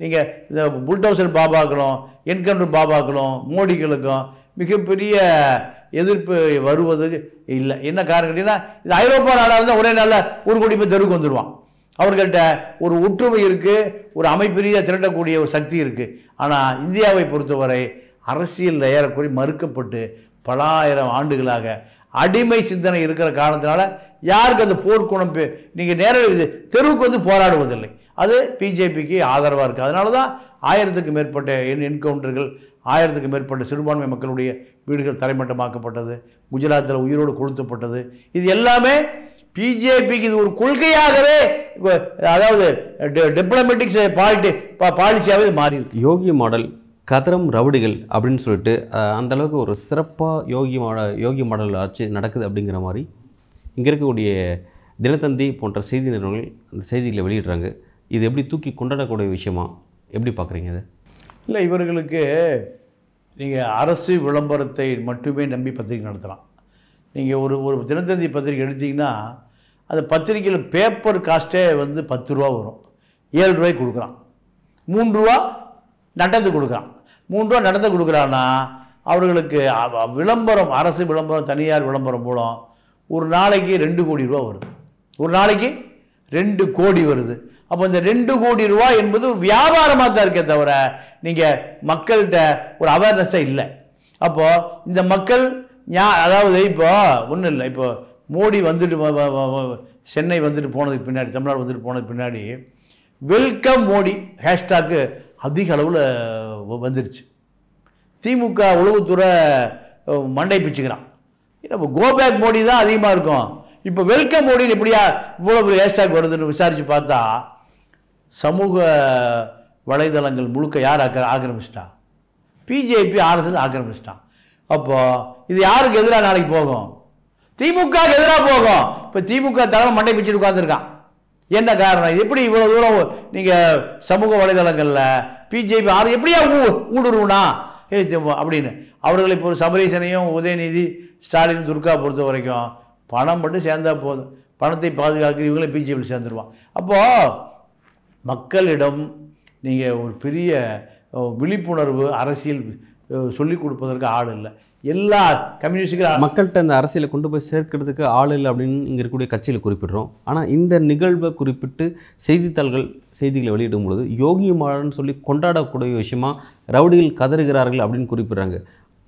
நீங்கள் இந்த புல்டோசர் பாபாக்களும் என்கவுண்டர் பாபாக்களும் மோடிகளுக்கும் மிகப்பெரிய எதிர்ப்பு வருவது இல்லை. என்ன காரணம் கேட்டிங்கன்னா இது ஐரோப்பா நாடாக இருந்தால் ஒரே நாளில் ஒரு கோடி பேர் தெருவுக்கு வந்துடுவான். அவர்கள்ட்ட ஒரு ஒற்றுமை இருக்குது, ஒரு அமைப்பெரிய திரட்டக்கூடிய ஒரு சக்தி இருக்குது. ஆனால் இந்தியாவை பொறுத்தவரை அரசியலில் ஏறக்குறைய மறுக்கப்பட்டு பல ஆயிரம் ஆண்டுகளாக அடிமை சிந்தனை இருக்கிற காரணத்தினால யாருக்கு அந்த போர்க்குணம் நீங்கள் நேரடி தெருவுக்கு வந்து போராடுவதில்லை. அது பிஜேபிக்கு ஆதரவாக இருக்குது. அதனால தான் ஆயிரத்துக்கு மேற்பட்ட என் என்கவுண்டர்கள், ஆயிரத்துக்கு மேற்பட்ட சிறுபான்மை மக்களுடைய வீடுகள் தரைமட்டமாக்கப்பட்டது, குஜராத்தில் உயிரோடு கொளுத்தப்பட்டது. இது எல்லாமே பிஜேபிக்கு இது ஒரு கொள்கையாகவே, அதாவது டிப்ளமேட்டிக்ஸ் பாலிட்டி பாலிசியாகவே இது மாறி இருக்கு. யோகி மாடல் கதரம் ரவுடிகள் அப்படின்னு சொல்லிட்டு அந்தளவுக்கு ஒரு சிறப்பாக யோகி மாட யோகி மாடல் ஆட்சி நடக்குது அப்படிங்கிற மாதிரி இங்கே இருக்கக்கூடிய தினத்தந்தி போன்ற செய்தி நிறுவனங்கள் அந்த செய்திகளை வெளியிடுறாங்க. இது எப்படி தூக்கி கொண்டாடக்கூடிய விஷயமா எப்படி பார்க்குறீங்க? அது இல்லை, இவர்களுக்கு நீங்கள் அரசு விளம்பரத்தை மட்டுமே நம்பி பத்திரிகை நடத்தலாம். நீங்கள் ஒரு ஒரு தினத்தந்தி பத்திரிகை எடுத்திங்கன்னா அந்த பத்திரிக்கையில் பேப்பர் காஸ்ட்டே வந்து பத்து ரூபா வரும், ஏழு ரூபாய்க்கு கொடுக்குறான், மூன்று ரூபா நடந்து கொடுக்குறான். மூன்று ரூபா நடந்து கொடுக்குறான்னா அவர்களுக்கு விளம்பரம், அரசு விளம்பரம், தனியார் விளம்பரம் மூலம் ஒரு நாளைக்கு ரெண்டு கோடி ரூபா வருது. ஒரு நாளைக்கு ரெண்டு கோடி வருது. அப்போ இந்த ரெண்டு கோடி ரூபா என்பது வியாபாரமாக தான் இருக்கே தவிர நீங்கள் மக்கள்கிட்ட ஒரு அவேர்னஸே இல்லை. அப்போது இந்த மக்கள் ஞா அதாவது இப்போ ஒன்றும் இல்லை, இப்போ மோடி வந்துட்டு சென்னை வந்துட்டு போனதுக்கு பின்னாடி, தமிழ்நாடு வந்துட்டு போனதுக்கு பின்னாடி வெல்கம் மோடி ஹேஷ்டாக்கு அதிக அளவில் வந்துடுச்சு. திமுக உளவுத்துறை மண்டை பிச்சுக்கிறான், இப்போ கோபேக் மோடி தான் அதிகமாக இருக்கும். இப்போ வெல்கம் மோடின்னு எப்படியா இவ்வளவு ஹேஷ்டாக் வருதுன்னு விசாரித்து பார்த்தா சமூக வலைதளங்கள் முழுக்க யார் ஆக்க ஆக்கிரமிச்சிட்டா பிஜேபி ஆர்எஸ்எஸ் ஆக்கிரமிச்சிட்டான். அப்போது இது யாருக்கு எதிராக நாளைக்கு போகும்? திமுக எதிராக போகும். இப்போ திமுக தலைவர் மண்டை பிச்சுட்டு உட்காந்துருக்கான். என்ன காரணம்? இது எப்படி இவ்வளோ தூரம் நீங்கள் சமூக வலைதளங்களில் பிஜேபி ஆறு எப்படியா ஊ ஊடுருவனா ஏ அப்படின்னு அவர்களை இப்போ சபரீசனையும் உதயநிதி ஸ்டாலின் துர்கா பொறுத்த வரைக்கும் பணம் மட்டும் சேர்ந்தா போதும், பணத்தை பாதுகாக்கிற இவங்களே பிஜேபியில் சேர்ந்துருவான். அப்போது மக்களிடம் நீங்கள் ஒரு பெரிய விழிப்புணர்வு அரசியல் சொல்லிக் கொடுப்பதற்கு ஆள் இல்லை. எல்லா கம்யூனிஸ்டுகளும் மக்கள்கிட்ட இந்த அரசியலை கொண்டு போய் சேர்க்கிறதுக்கு ஆள் இல்லை அப்படின்னு இங்கே இருக்கக்கூடிய கட்சியில் குறிப்பிடுறோம். ஆனால் இந்த நிகழ்வை குறிப்பிட்டு செய்தித்தாள்கள் செய்திகளை வெளியிடும் பொழுது யோகி மாறன் சொல்லி கொண்டாடக்கூடிய விஷயமா ரவுடிகள் கதறுகிறார்கள் அப்படின்னு குறிப்பிட்றாங்க.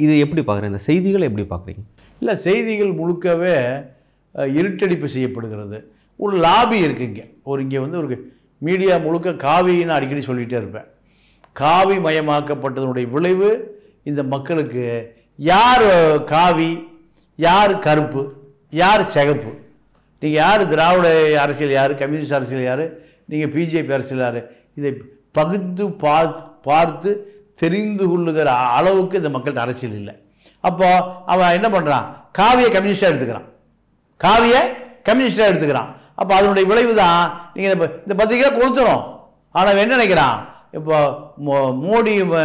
இதை எப்படி பார்க்குறேன், இந்த செய்திகளை எப்படி பார்க்குறீங்க? இல்லை, செய்திகள் முழுக்கவே இருட்டடிப்பு செய்யப்படுகிறது. ஒரு லாபி இருக்குங்க, ஒரு இங்கே வந்து ஒரு மீடியா முழுக்க காவின்னு அடிக்கடி சொல்லிகிட்டே இருப்பேன். காவி மயமாக்கப்பட்டதனுடைய விளைவு இந்த மக்களுக்கு யார் காவி, யார் கருப்பு, யார் சிகப்பு, நீங்கள் யார் திராவிட அரசியல், யார் கம்யூனிஸ்ட் அரசியல், யார் நீங்கள் பிஜேபி அரசியல், யார் இதை பகுத்து பார்த்து பார்த்து தெரிந்து கொள்ளுகிற அளவுக்கு இந்த மக்கள்கிட்ட அரசியல் இல்லை. அப்போது அவன் என்ன பண்ணுறான்? காவியை கம்யூனிஸ்டாக எடுத்துக்கிறான், காவியை கம்யூனிஸ்டாக எடுத்துக்கிறான். அப்போ அதனுடைய விளைவு தான் நீங்கள் இந்த இந்த பத்திரிக்கையாக கொடுத்துரும். ஆனால் அவன் என்ன நினைக்கிறான்? இப்போ மோ மோடியுமே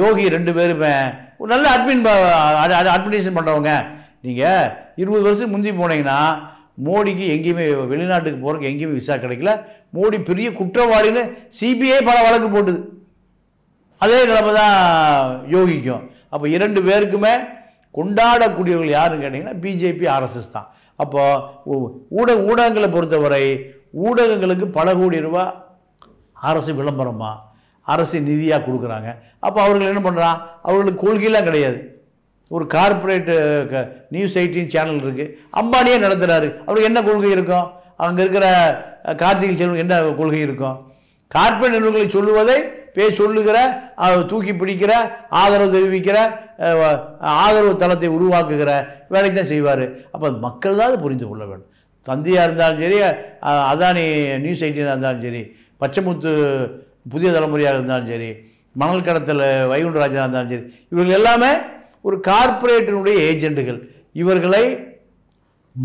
யோகி ரெண்டு பேருமே ஒரு நல்ல அட்மின் அட்மினிஸ்ட்ரேஷன் பண்ணுறவங்க. நீங்கள் இருபது வருஷத்துக்கு முந்தி போனீங்கன்னா மோடிக்கு எங்கேயுமே வெளிநாட்டுக்கு போகிறதுக்கு எங்கேயுமே விசா கிடைக்கல. மோடி பெரிய குற்றவாளின்னு சிபிஐ பல வழக்கு போட்டுது. அதே நிலைமை தான் யோகிக்கும். அப்போ இரண்டு பேருக்குமே கொண்டாடக்கூடியவர்கள் யாருன்னு கேட்டிங்கன்னா பிஜேபி ஆர்எஸ்எஸ் தான். அப்போது ஊடக ஊடகங்களை பொறுத்தவரை ஊடகங்களுக்கு பல கோடி ரூபா அரசு விளம்பரமாக அரசு நிதியாக கொடுக்குறாங்க. அப்போ அவர்கள் என்ன பண்ணுறான்? அவர்களுக்கு கொள்கையெல்லாம் கிடையாது. ஒரு கார்பரேட்டு நியூஸ் எயிட்டின் சேனல் இருக்குது, அம்பானியே நடத்துகிறாரு, அவருக்கு என்ன கொள்கை இருக்கும்? அங்கே இருக்கிற கார்த்திகை செல்வன் என்ன கொள்கை இருக்கும்? கார்பரேட் நிறுவனங்களை சொல்லுவதை பே சொல்லுகிற தூக்கி பிடிக்கிற ஆதரவு தெரிவிக்கிற ஆதரவு தளத்தை உருவாக்குகிற வேலைக்கு தான் செய்வார். அப்போ மக்கள் தான் புரிந்து கொள்ள வேண்டும். தந்தியாக இருந்தாலும் சரி, அதானி நியூஸ் எயிட்டினாக இருந்தாலும் சரி, பச்சைமுத்து புதிய தலைமுறையாக இருந்தாலும் சரி, மணல் கடத்தல் வைகுண்டராஜனாக இருந்தாலும் சரி, இவர்கள் எல்லாமே ஒரு கார்ப்பரேட்டினுடைய ஏஜெண்டுகள். இவர்களை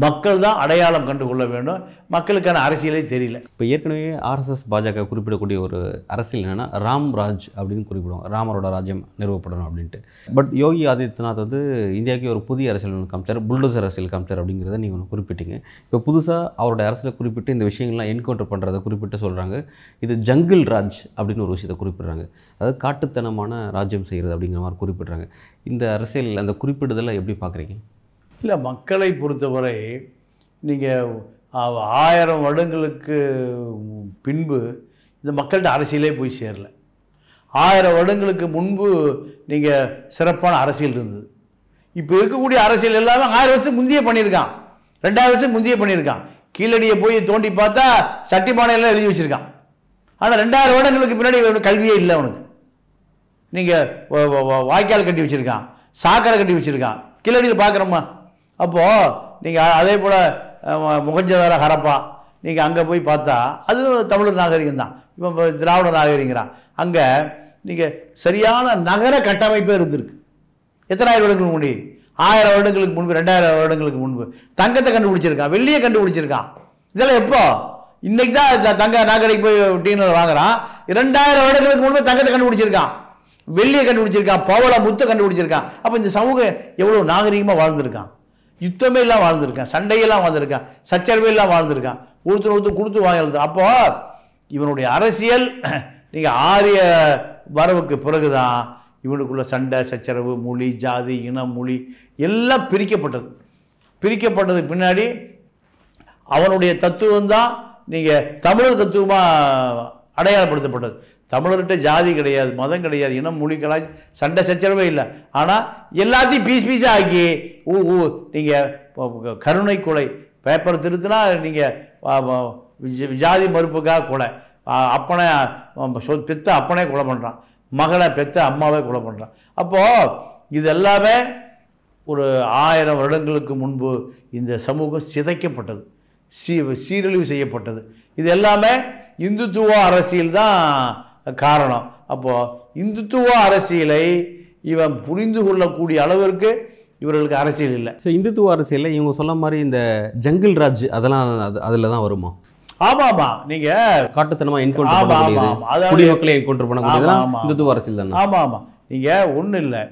மக்கள் தான் அடையாளம் கண்டு கொள்ள வேண்டும். மக்களுக்கான அரசியலே தெரியல. இப்போ ஏற்கனவே ஆர்எஸ்எஸ் பாஜக குறிப்பிடக்கூடிய ஒரு அரசியல் என்னென்னா ராம்ராஜ் அப்படின்னு குறிப்பிடுவோம், ராமரோட ராஜ்யம் நிறுவப்படணும் அப்படின்ட்டு. பட் யோகி ஆதித்யநாத் வந்து இந்தியாவுக்கு ஒரு புதிய அரசியல் ஒன்று காமிச்சார், புல்டோசர் அரசியல் காமிச்சார் அப்படிங்கிறத நீங்கள் ஒன்று குறிப்பிட்டீங்க. இப்போ புதுசாக அவரோட அரசியலை குறிப்பிட்டு இந்த விஷயங்கள்லாம் என்கவுண்டர் பண்ணுறதை குறிப்பிட்டு சொல்கிறாங்க. இது ஜங்கிள் ராஜ் அப்படின்னு ஒரு விஷயத்தை குறிப்பிட்றாங்க, அதாவது காட்டுத்தனமான ராஜ்யம் செய்கிறது அப்படிங்கிற மாதிரி குறிப்பிட்றாங்க. இந்த அரசியல் அந்த குறிப்பிடுதலை எப்படி பார்க்குறீங்க? இல்லை, மக்களை பொறுத்தவரை நீங்கள் ஆயிரம் வருடங்களுக்கு பின்பு இந்த மக்கள்கிட்ட அரசியலே போய் சேரல. ஆயிரம் வருடங்களுக்கு முன்பு நீங்கள் சிறப்பான அரசியல் இருந்தது. இப்போ இருக்கக்கூடிய அரசியல் எல்லாமே ஆயிரம் வருஷத்துக்கு முந்தையே பண்ணியிருக்கான், ரெண்டாயிரம் வருஷத்துக்கு முந்தையே பண்ணியிருக்கான். கீழடியை போய் தோண்டி பார்த்தா சட்டி பானையெல்லாம் எழுதி வச்சுருக்கான். ஆனால் ரெண்டாயிரம் வருடங்களுக்கு பின்னாடி கல்வியே இல்லை அவனுக்கு. நீங்கள் வாய்க்கால் கட்டி வச்சுருக்கான், சாக்கடை கட்டி வச்சுருக்கான், கீழடியில் பார்க்குறோமா? அப்போது நீங்கள் அதே போல் முகஞ்சதார ஹரப்பா நீங்கள் அங்கே போய் பார்த்தா அது தமிழர் நாகரிகம் தான், இப்போ திராவிட நாகரிகங்கிறான். அங்கே நீங்கள் சரியான நகர கட்டமைப்பே இருந்திருக்கு. எத்தனாயிரம் வருடங்களுக்கு முன்னாடி? ஆயிரம் வருடங்களுக்கு முன்பு, ரெண்டாயிரம் வருடங்களுக்கு முன்பு தங்கத்தை கண்டுபிடிச்சிருக்கான், வெள்ளியை கண்டுபிடிச்சிருக்கான். இதெல்லாம் எப்போ? இன்றைக்கி தான் தங்க நாகரிகம் போய் டீனர் வாங்குகிறான். ரெண்டாயிரம் வருடங்களுக்கு முன்பு தங்கத்தை கண்டுபிடிச்சிருக்கான், வெள்ளியை கண்டுபிடிச்சிருக்கான், பவள முத்தை கண்டுபிடிச்சிருக்கான். அப்போ இந்த சமூகம் எவ்வளோ நாகரிகமாக வாழ்ந்துருக்கான். யுத்தமே எல்லாம் வாழ்ந்திருக்கான், சண்டையெல்லாம் வாழ்ந்திருக்கான், சச்சரவையெல்லாம் வாழ்ந்திருக்கான், ஒருத்தர் ஒருத்தர் கொடுத்து வாங்கி. அப்போ இவனுடைய அரசியல் நீங்கள் ஆரிய வரவுக்கு பிறகுதான் இவனுக்குள்ள சண்டை சச்சரவு, மொழி, ஜாதி, இனம், மொழி எல்லாம் பிரிக்கப்பட்டது. பிரிக்கப்பட்டதுக்கு பின்னாடி அவனுடைய தத்துவம்தான் நீங்கள் தமிழர் தத்துவமாக அடையாளப்படுத்தப்பட்டது. தமிழர்கிட்ட ஜாதி கிடையாது, மதம் கிடையாது, இனம், மொழி, கலாச்சார சண்டை சச்சரவே இல்லை. ஆனால் எல்லாத்தையும் பீஸ் பீஸாக ஆக்கி ஊ ஊ நீங்கள் கருணை கொலை, பேப்பர் திருத்தினா நீங்கள் ஜாதி மறுப்புக்காக கொலை, அப்பனை சொ பெத்த அப்பனே கொலை பண்ணுறான், மகளை பெத்த அம்மாவே கொலை பண்ணுறான். அப்போது இது எல்லாமே ஒரு ஆயிரம் வருடங்களுக்கு முன்பு இந்த சமூகம் சிதைக்கப்பட்டது, சீ சீரழிவு செய்யப்பட்டது. இது எல்லாமே இந்துத்துவ அரசியல் தான் காரணம். அப்போது இந்துத்துவ அரசியலை இவன் புரிந்து கொள்ளக்கூடிய அளவிற்கு இவர்களுக்கு அரசியல் இல்லை. ஸோ இந்துத்துவ அரசியலில் இவங்க சொன்ன மாதிரி இந்த ஜங்கிள் ராஜ் அதெல்லாம் அது அதில் தான் வருமா? ஆமாம் ஆமாம், நீங்கள் காட்டுத்தனமாக என்கவுண்டர் பண்ண, குடிமக்களை என்கவுண்டர் பண்ணக்கூடியதுலாம் இந்துத்துவ அரசியல் தானே? ஆமாம் ஆமாம், நீங்கள் ஒன்றும் இல்லை,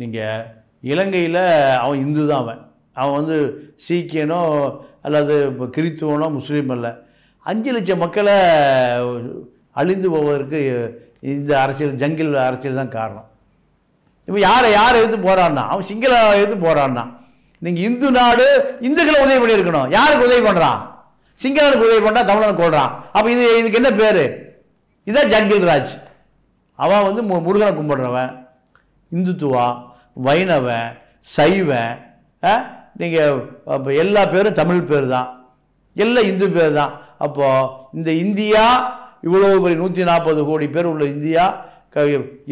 நீங்கள் இலங்கையில் அவன் இந்து தான், அவன் அவன் வந்து சீக்கியனோ அல்லது கிறித்துவனோ முஸ்லீம் அல்ல. அஞ்சு லட்சம் மக்களை அழிந்து போவதற்கு இந்த அரசியல் ஜங்கில் அரசியல் தான் காரணம். இப்போ யாரை யாரை எதிர்த்து போகிறான்னா அவன் சிங்கள எதிர்த்து போகிறான்னா, நீங்கள் இந்து நாடு இந்துக்களை உதவி பண்ணியிருக்கணும். யாருக்கு உதவி பண்ணுறான்? சிங்களனுக்கு உதவி பண்ணுறான், தமிழனுக்கு கொள்கிறான். அப்போ இது இதுக்கு என்ன பேர்? இதுதான் ஜங்கில் ராஜ். அவன் வந்து மு முருகனை கும்பிட்றவன், இந்துத்துவா, வைணவன், சைவன், நீங்கள் எல்லா பேரும் தமிழ் பேர் தான், எல்லாம் இந்து பேர் தான். அப்போது இந்த இந்தியா இவ்வளோ பெரிய நூற்றி நாற்பது கோடி பேர் உள்ள இந்தியா, க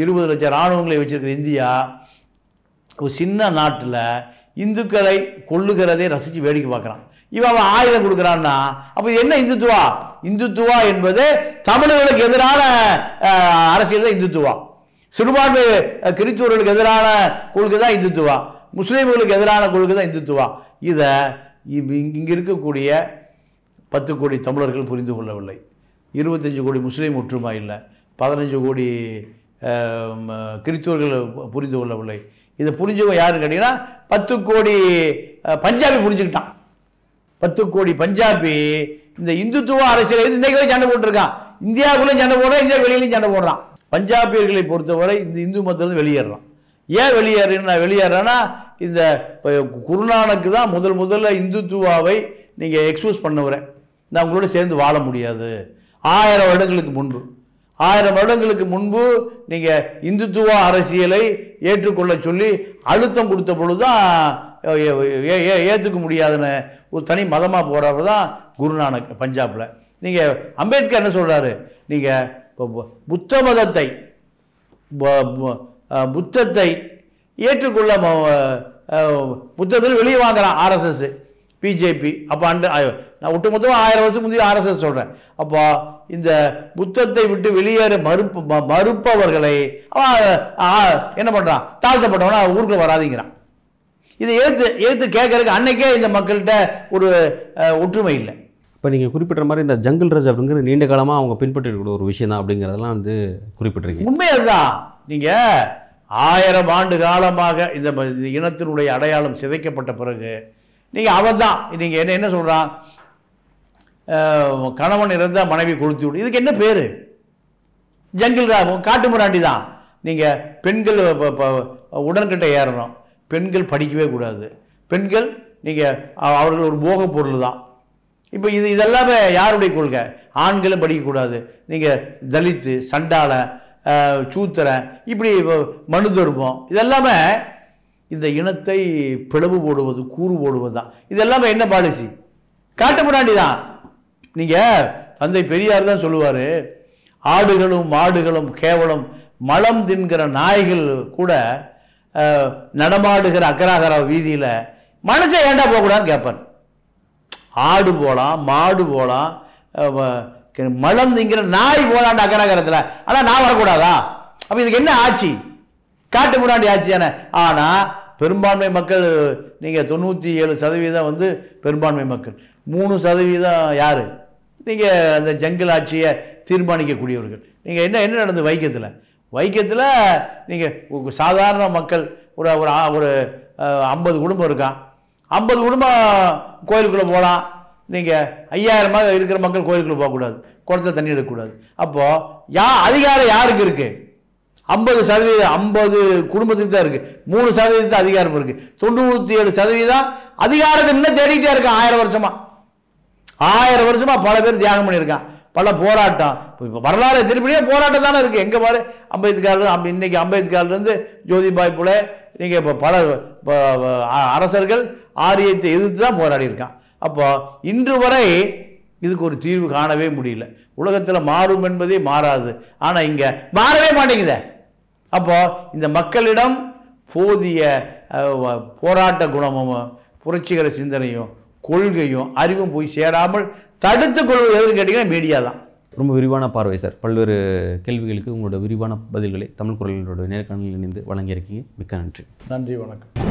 இருபது லட்சம் இராணுவங்களை வச்சுருக்கிற இந்தியா, ஒரு சின்ன நாட்டில் இந்துக்களை கொள்ளுகிறதை ரசித்து வேடிக்கை பார்க்குறான். இவன் அவன் ஆயுதம் கொடுக்குறான்னா அப்போ இது என்ன இந்துத்துவா? இந்துத்துவா என்பது தமிழர்களுக்கு எதிரான அரசியல் தான் இந்துத்துவா, சிறுபான்மை கிறித்துவர்களுக்கு எதிரான கொள்கை தான் இந்துத்துவா, முஸ்லீம்களுக்கு எதிரான கொள்கை தான் இந்துத்துவா. இதை இங்கே இருக்கக்கூடிய பத்து கோடி தமிழர்கள் புரிந்து கொள்ளவில்லை, இருபத்தஞ்சி கோடி முஸ்லீம் ஒற்றுமை இல்லை, பதினஞ்சு கோடி கிறித்துவர்கள் புரிந்து கொள்ளவில்லை. இதை புரிஞ்சவங்க யாருன்னு கேட்டிங்கன்னா பத்து கோடி பஞ்சாபி புரிஞ்சுக்கிட்டான். பத்து கோடி பஞ்சாபி இந்த இந்துத்துவ அரசியல் எது இன்றைக்கு வரை சண்டை போட்டிருக்கான். இந்தியாவுக்குள்ளேயும் சண்டை போடுறான், இந்தியா வெளியிலையும் சண்டை போடுறான். பஞ்சாபியர்களை பொறுத்தவரை இந்த இந்து மதத்திலிருந்து வெளியேறான். ஏன் வெளியேறேன்னு வெளியேறேன்னா இந்த குருநானக்கு தான் முதல் முதல்ல இந்துத்துவாவை நீங்கள் எக்ஸ்போஸ் பண்ணவரை நான் உங்களோட சேர்ந்து வாழ முடியாது. ஆயிரம் வருடங்களுக்கு முன்பு ஆயிரம் வருடங்களுக்கு முன்பு நீங்கள் இந்துத்துவ அரசியலை ஏற்றுக்கொள்ள சொல்லி அழுத்தம் கொடுத்த பொழுது தான் ஏற்றுக்க முடியாதுன்னு ஒரு தனி மதமாக போகிறாரு தான் குருநானக் பஞ்சாபில். நீங்கள் அம்பேத்கர் என்ன சொல்கிறாரு? நீங்கள் புத்த மதத்தை புத்தத்தை ஏற்றுக்கொள்ள புத்தத்தில் வெளியே வாங்குகிறான் ஆர்எஸ்எஸ், பிஜேபி. அப்போ அண்ட நான் ஒட்டு மொத்தமாக ஆயிரம் வருஷம் முந்தைய ஆர்எஸ்எஸ் சொல்கிறேன். அப்போ இந்த புத்தத்தை விட்டு வெளியேற மறுப்பு மறுப்பவர்களை என்ன பண்ணுறான்? தாழ்த்தப்பட்டவனா ஊருக்கு வராதிங்கிறான். இதை ஏற்று ஏற்று கேட்கறதுக்கு அன்னைக்கே இந்த மக்கள்கிட்ட ஒரு ஒற்றுமை இல்லை. இப்போ நீங்கள் குறிப்பிட்ட மாதிரி இந்த ஜங்கிள் ராஜ் அப்படிங்கிறது நீண்ட காலமாக அவங்க பின்பற்றிருக்கிற ஒரு விஷயம் தான் அப்படிங்கிறதெல்லாம் வந்து குறிப்பிட்டிருக்கீங்க. உண்மையதுதான். நீங்கள் ஆயிரம் ஆண்டு காலமாக இந்த இனத்தினுடைய அடையாளம் சிதைக்கப்பட்ட பிறகு நீங்கள் அவன் தான் நீங்கள் என்ன என்ன சொல்கிறான்? கணவன் இருந்தால் மனைவி கொளுத்தி விடு, இதுக்கு என்ன பேர்? ஜங்கில் ராஜ், காட்டு முராண்டி தான். நீங்கள் பெண்கள் உடன்கிட்ட ஏறணும், பெண்கள் படிக்கவே கூடாது, பெண்கள் நீங்கள் அவர்கள் ஒரு போக பொருள் தான். இப்போ இது இதெல்லாமே யாருடைய கொள்கை? ஆண்களும் படிக்கக்கூடாது, நீங்கள் தலித்து, சண்டாள, சூத்திரன், இப்படி மனு தருவோம், இதெல்லாமே இந்த இனத்தை பிளவு போடுவது, கூறு போடுவது தான். இதெல்லாமே என்ன பாலிசி? காட்டு முன்னாடி தான். நீங்கள் தந்தை பெரியார் தான் சொல்லுவார், ஆடுகளும் மாடுகளும் கேவலம் மலம் தின்கிற நாய்கள் கூட நடமாடுகிற அக்கராகர வீதியில் மனுஷன் ஏண்டா போகக்கூடாதுன்னு கேட்பார். ஆடு போகலாம், மாடு போகலாம், மலம் திங்கிற நாய் போகலான் அக்கராகரத்தில், ஆனால் நான் வரக்கூடாதா? அப்போ இதுக்கு என்ன ஆட்சி? காட்டு முன்னாடி ஆட்சி தானே. ஆனால் பெரும்பான்மை மக்கள் நீங்கள் தொண்ணூற்றி ஏழு சதவீதம் வந்து பெரும்பான்மை மக்கள், மூணு சதவீதம் யார்? நீங்கள் அந்த ஜங்கில் ஆட்சியை தீர்மானிக்கக்கூடியவர்கள். நீங்கள் என்ன என்ன நடந்தது வைக்கத்தில்? வைக்கத்தில் நீங்கள் சாதாரண மக்கள் ஒரு ஒரு ஐம்பது குடும்பம் இருக்கான், ஐம்பது குடும்ப கோயிலுக்குள்ள போலாம். நீங்க ஐயாயிரமா இருக்கிற மக்கள் கோயிலுக்குள்ள போகக்கூடாது, குடத்தை தண்ணி எடுக்கக்கூடாது. அப்போ யா அதிகாரம் யாருக்கு இருக்கு? ஐம்பது சதவீதம் ஐம்பது குடும்பத்துக்கு தான் இருக்கு, மூணு சதவீதத்து அதிகாரம் இருக்கு. தொண்ணூத்தி ஏழு சதவீதம் அதிகாரத்தை இன்னும் தேடிட்டே இருக்கு. ஆயிரம் வருஷமா ஆயிரம் வருஷமா பல பேர் தியாகம் பண்ணியிருக்கான், பல போராட்டம். இப்போ வரலாறு திருப்பியே போராட்டம் தானே இருக்குது. எங்கே பாரு அம்பேத்கர், இன்னைக்கு அம்பேத்கர்லேருந்து ஜோதிபாய் புலே, நீங்கள் இப்போ பல அரசர்கள் ஆரியத்தை எதிர்த்து தான் போராடி இருக்கான். அப்போ இன்று வரை இதுக்கு ஒரு தீர்வு காணவே முடியல. உலகத்தில் மாறும் என்பதே மாறாது, ஆனால் இங்கே மாறவே மாட்டேங்குது. அப்போ இந்த மக்களிடம் போதிய போராட்ட குணமும் புரட்சிகர சிந்தனையும் கொள்கையும் அறிவும் போய் சேராமல் தடுத்துக் கொள்வது எதுன்னு கேட்டிங்கன்னா மீடியா தான். ரொம்ப விரிவான பார்வை சார். பல்வேறு கேள்விகளுக்கு உங்களோட விரிவான பதில்களை தமிழ் குரலோட நேர்காணலில் இணைந்து வழங்கியிருக்கீங்க. மிக்க நன்றி. நன்றி, வணக்கம்.